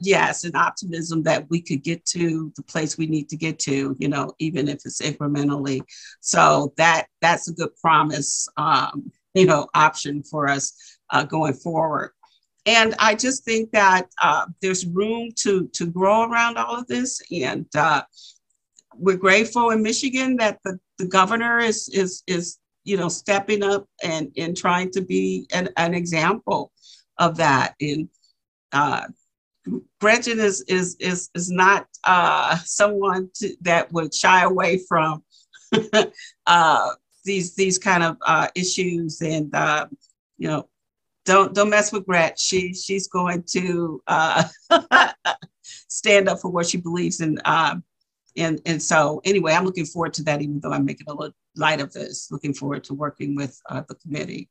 yes, and optimism that we could get to the place we need to get to, you know, even if it's incrementally. So that's a good promise, you know, option for us going forward. And I just think that there's room to grow around all of this. And we're grateful in Michigan that the governor is you know, stepping up and trying to be an example of that. And Gretchen is not someone that would shy away from these kind of issues. And you know, don't mess with Gretchen. She's going to stand up for what she believes in. And so anyway, I'm looking forward to that, even though I'm making a little light of this, looking forward to working with the committee.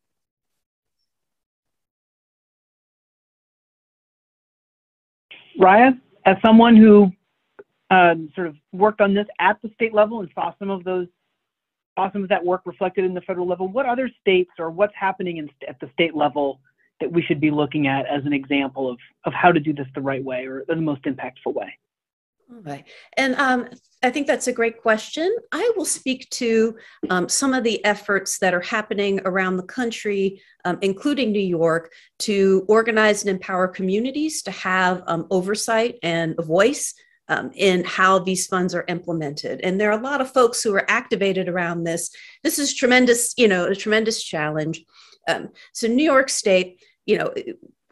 Raya, as someone who sort of worked on this at the state level and saw some of that work reflected in the federal level, what other states or what's happening at the state level that we should be looking at as an example of how to do this the right way or the most impactful way? All right. And I think that's a great question. I will speak to some of the efforts that are happening around the country, including New York, to organize and empower communities to have oversight and a voice in how these funds are implemented. And there are a lot of folks who are activated around this. This is tremendous, you know, a tremendous challenge. So New York State, you know,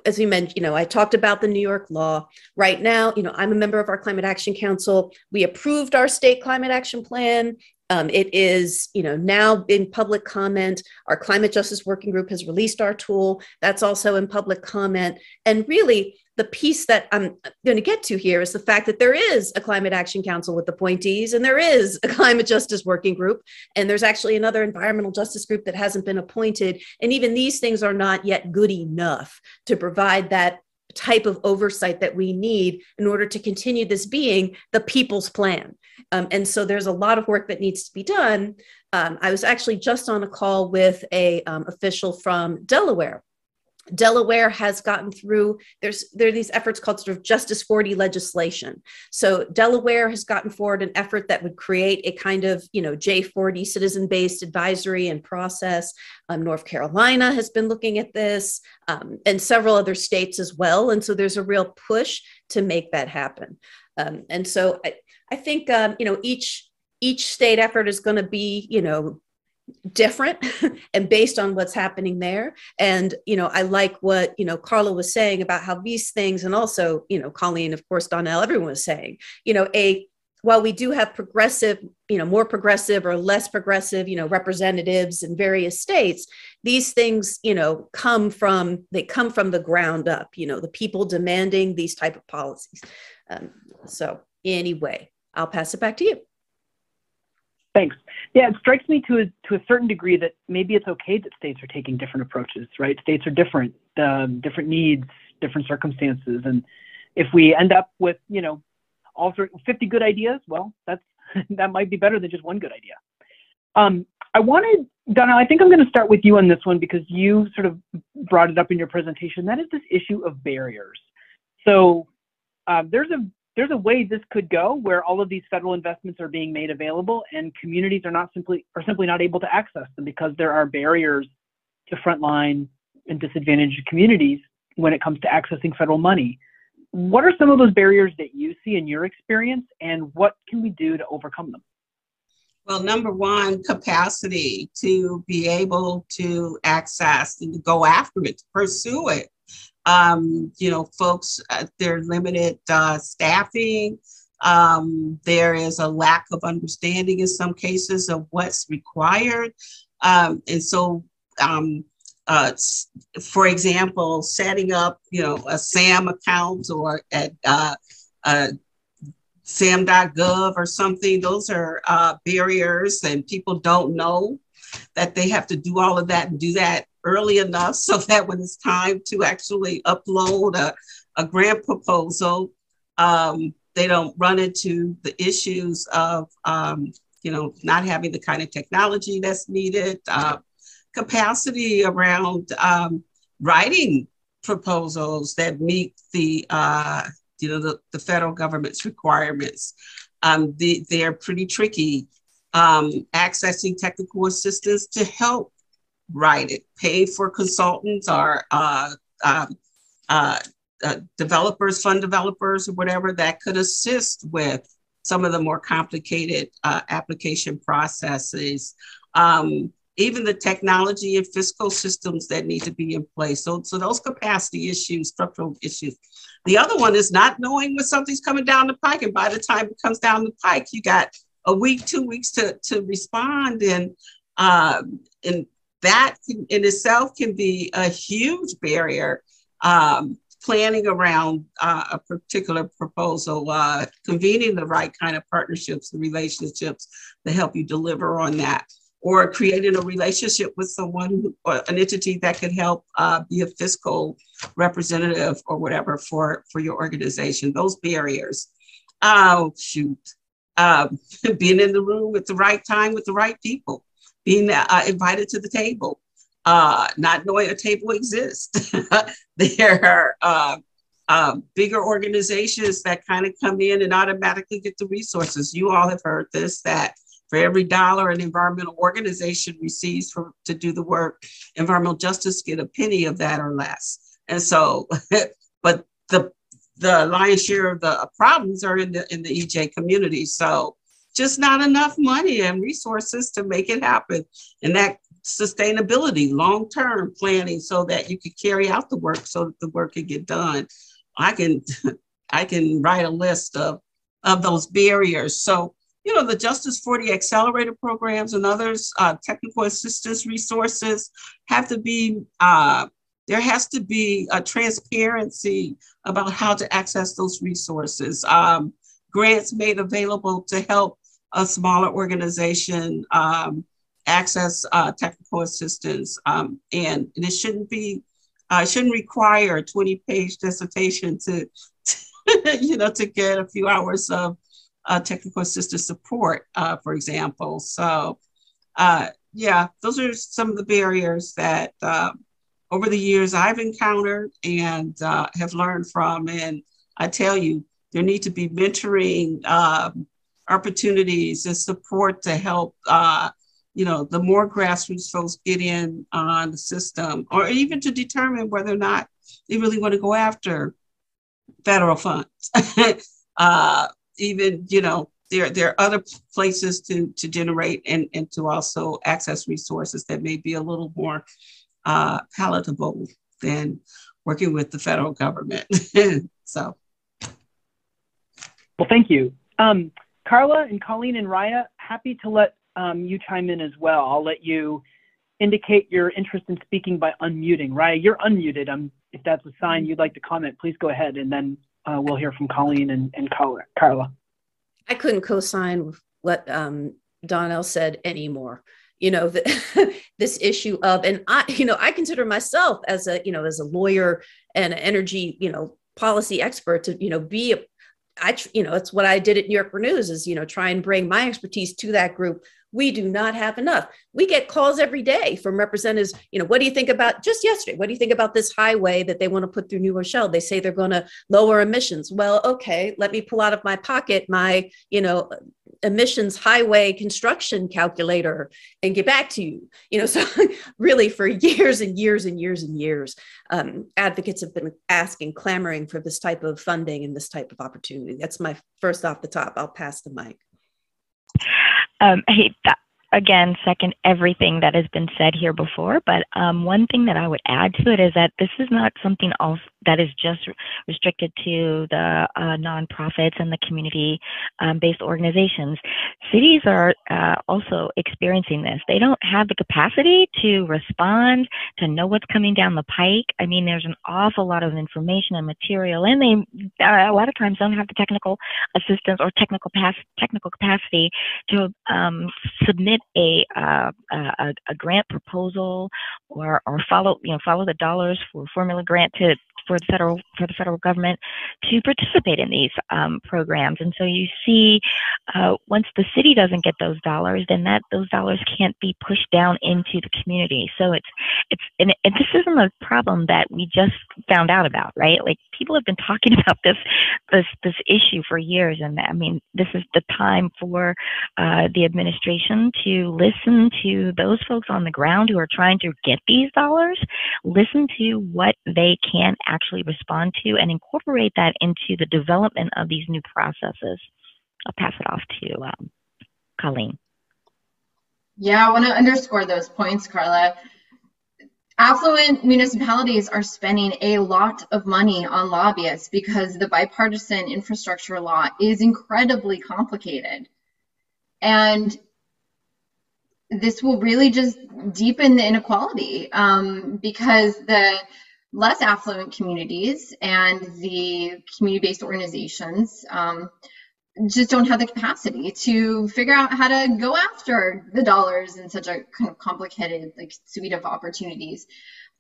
as we mentioned, you know, I talked about the New York law. Right now, you know, I'm a member of our Climate Action Council. We approved our state climate action plan. It is, you know, now in public comment. Our Climate Justice Working Group has released our tool. That's also in public comment. And really, the piece that I'm going to get to here is the fact that there is a Climate Action Council with appointees, and there is a Climate Justice Working Group, and there's actually another environmental justice group that hasn't been appointed. And even these things are not yet good enough to provide that type of oversight that we need in order to continue this being the people's plan. And so there's a lot of work that needs to be done. I was actually just on a call with a official from Delaware. Delaware has gotten through, there are these efforts called sort of Justice 40 legislation. So Delaware has gotten forward an effort that would create a kind of, you know, J40 citizen-based advisory and process. North Carolina has been looking at this and several other states as well. And so there's a real push to make that happen. And so I think, you know, each state effort is going to be, you know, different and based on what's happening there. And, you know, I like what, you know, Carla was saying about how these things, and also, you know, Colleen, of course, Donele, everyone was saying, you know, while we do have progressive, you know, more progressive or less progressive, you know, representatives in various states, these things, you know, come from the ground up, you know, the people demanding these type of policies. So anyway, I'll pass it back to you. Thanks. Yeah, it strikes me to a certain degree that maybe it's okay that states are taking different approaches, right? States are different, different needs, different circumstances. And if we end up with, you know, all 50 good ideas, well, that might be better than just one good idea. Donele, I think I'm going to start with you on this one because you sort of brought it up in your presentation. That is this issue of barriers. So there's a way this could go where all of these federal investments are being made available and communities are simply not able to access them because there are barriers to frontline and disadvantaged communities when it comes to accessing federal money. What are some of those barriers that you see in your experience, and what can we do to overcome them? Well, number one, capacity to be able to access and to go after it, to pursue it. You know, folks, they're limited staffing. There is a lack of understanding in some cases of what's required. And so for example, setting up, you know, a SAM account or at sam.gov or something. Those are barriers, and people don't know that they have to do all of that and do that early enough so that when it's time to actually upload a grant proposal, they don't run into the issues of, you know, not having the kind of technology that's needed, capacity around writing proposals that meet the, you know, the federal government's requirements. They're pretty tricky. Accessing technical assistance to help write it, pay for consultants or developers, fund developers, or whatever that could assist with some of the more complicated application processes. Even the technology and fiscal systems that need to be in place. So those capacity issues, structural issues. The other one is not knowing when something's coming down the pike, and by the time it comes down the pike, you got a week, 2 weeks to respond, and that in itself can be a huge barrier. Planning around a particular proposal, convening the right kind of partnerships and relationships to help you deliver on that, or creating a relationship with someone or an entity that could help be a fiscal representative or whatever for your organization. Those barriers. Oh, shoot. Being in the room at the right time with the right people, being invited to the table, not knowing a table exists. There are bigger organizations that kind of come in and automatically get the resources. You all have heard this, that for every dollar an environmental organization receives to do the work, environmental justice get a penny of that or less. And so, but the lion's share of the problems are in the EJ community. So just not enough money and resources to make it happen. And that sustainability, long-term planning so that you could carry out the work so that the work could get done. I can write a list of those barriers. So, you know, the Justice 40 accelerator programs and others, technical assistance resources have to be, there has to be a transparency about how to access those resources. Grants made available to help a smaller organization access technical assistance. And it shouldn't be, shouldn't require a 20-page dissertation to you know, to get a few hours of technical assistance support, for example. So yeah, those are some of the barriers that over the years I've encountered and have learned from. And I tell you, there need to be mentoring opportunities and support to help, you know, the more grassroots folks get in on the system, or even to determine whether or not they really want to go after federal funds. Even, you know, there are other places to generate and to also access resources that may be a little more palatable than working with the federal government. So. Well, thank you. Carla and Colleen and Raya, happy to let you chime in as well. I'll let you indicate your interest in speaking by unmuting. Raya, you're unmuted. If that's a sign you'd like to comment, please go ahead, and then we'll hear from Colleen and Carla. I couldn't co-sign what Donele said anymore. You know, this issue of, and I, you know, I consider myself as a, you know, as a lawyer and an energy, you know, policy expert to, you know, be, you know, it's what I did at New York Renews is, you know, try and bring my expertise to that group. We do not have enough. We get calls every day from representatives, you know, what do you think about, just yesterday, what do you think about this highway that they want to put through New Rochelle? They say they're going to lower emissions. Well, okay, let me pull out of my pocket my, you know, emissions highway construction calculator and get back to you. You know, so really for years and years and years and years, advocates have been asking, clamoring for this type of funding and this type of opportunity. That's my first off the top. I'll pass the mic. Hey, again, second everything that has been said here before, but one thing that I would add to it is that this is not something that is just restricted to the nonprofits and the community-based organizations. Cities are also experiencing this. They don't have the capacity to respond, to know what's coming down the pike. I mean, there's an awful lot of information and material, and they a lot of times don't have the technical assistance or technical capacity to submit a grant proposal or follow the dollars for formula grant to for the federal government to participate in these programs. And so you see, once the city doesn't get those dollars, then those dollars can't be pushed down into the community. So and this isn't a problem that we just found out about, right? Like, people have been talking about this issue for years, and I mean, this is the time for the administration to listen to those folks on the ground who are trying to get these dollars, listen to what they can actually respond to, and incorporate that into the development of these new processes. I'll pass it off to Colleen. Yeah, I want to underscore those points, Carla. Affluent municipalities are spending a lot of money on lobbyists because the bipartisan infrastructure law is incredibly complicated. And this will really just deepen the inequality because the less affluent communities and the community-based organizations just don't have the capacity to figure out how to go after the dollars in such a kind of complicated suite of opportunities.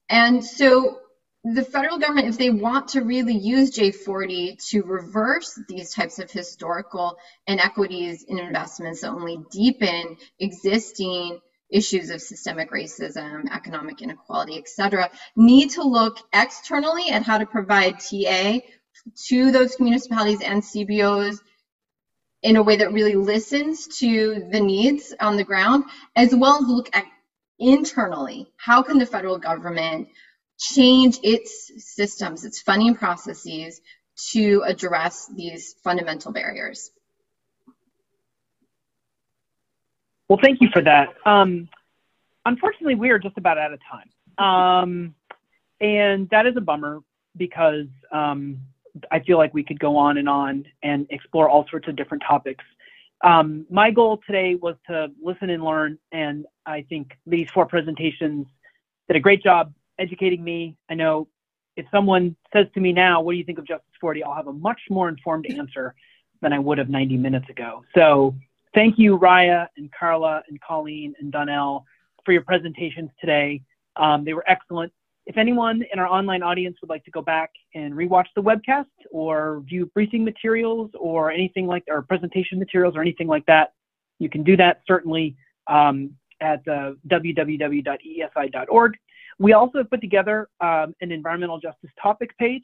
And so the federal government, if they want to really use J40 to reverse these types of historical inequities in investments that only deepen existing issues of systemic racism, economic inequality, etc., need to look externally at how to provide TA to those municipalities and CBOs in a way that really listens to the needs on the ground, as well as look at internally. How can the federal government change its systems, its funding processes, to address these fundamental barriers? Well, thank you for that. Unfortunately, we are just about out of time. And that is a bummer because I feel like we could go on and explore all sorts of different topics. My goal today was to listen and learn. And I think these four presentations did a great job educating me. I know if someone says to me now, what do you think of Justice 40? I'll have a much more informed answer than I would have 90 minutes ago. So thank you, Raya and Carla and Colleen and Donele, for your presentations today. They were excellent. If anyone in our online audience would like to go back and rewatch the webcast or view briefing materials or anything like that, or presentation materials or anything like that, you can do that certainly at www.eesi.org. We also have put together an environmental justice topic page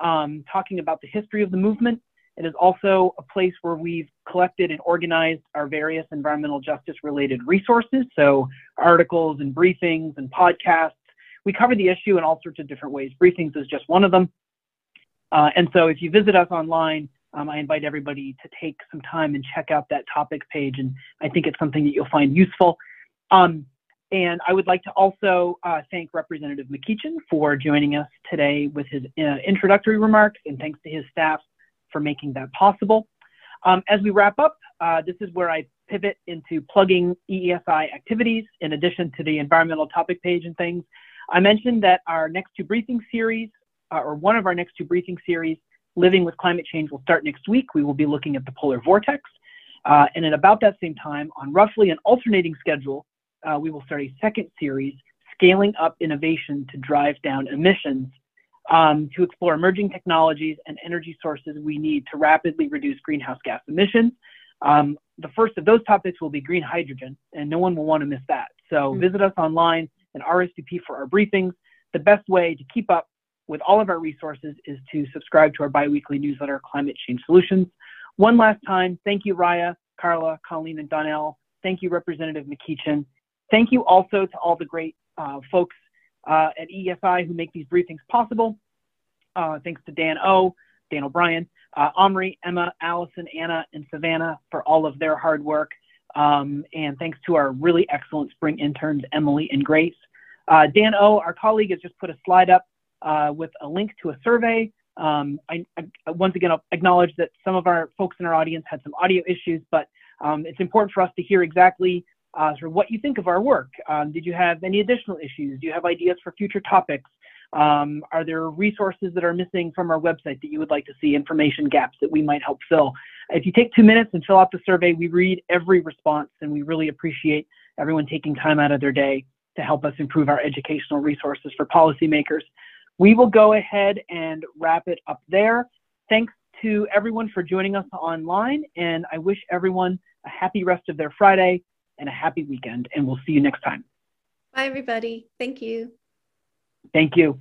talking about the history of the movement. It is also a place where we've collected and organized our various environmental justice-related resources, so articles and briefings and podcasts. We cover the issue in all sorts of different ways. Briefings is just one of them. And so if you visit us online, I invite everybody to take some time and check out that topic page, and I think it's something that you'll find useful. And I would like to also thank Representative McEachin for joining us today with his introductory remarks, and thanks to his staff for making that possible. As we wrap up, this is where I pivot into plugging EESI activities in addition to the environmental topic page and things. I mentioned that our next two briefing series, or one of our next two briefing series, Living with Climate Change, will start next week. We will be looking at the polar vortex. And at about that same time, on roughly an alternating schedule, we will start a second series, Scaling Up Innovation to Drive Down Emissions, to explore emerging technologies and energy sources we need to rapidly reduce greenhouse gas emissions. The first of those topics will be green hydrogen, and no one will want to miss that. So visit us online and RSVP for our briefings. The best way to keep up with all of our resources is to subscribe to our biweekly newsletter, Climate Change Solutions. One last time, thank you, Raya, Carla, Colleen, and Donele. Thank you, Representative McEachin. Thank you also to all the great folks at EESI who make these briefings possible. Thanks to Dan O'Brien, Omri, Emma, Allison, Anna, and Savannah for all of their hard work. And thanks to our really excellent spring interns, Emily and Grace. Dan O, our colleague, has just put a slide up with a link to a survey. I once again, I'll acknowledge that some of our folks in our audience had some audio issues, but it's important for us to hear exactly sort of what you think of our work. Did you have any additional issues? Do you have ideas for future topics? Are there resources that are missing from our website that you would like to see, information gaps that we might help fill? If you take 2 minutes and fill out the survey, we read every response, and we really appreciate everyone taking time out of their day to help us improve our educational resources for policymakers. We will go ahead and wrap it up there. Thanks to everyone for joining us online, and I wish everyone a happy rest of their Friday and a happy weekend, and we'll see you next time. Bye, everybody. Thank you. Thank you.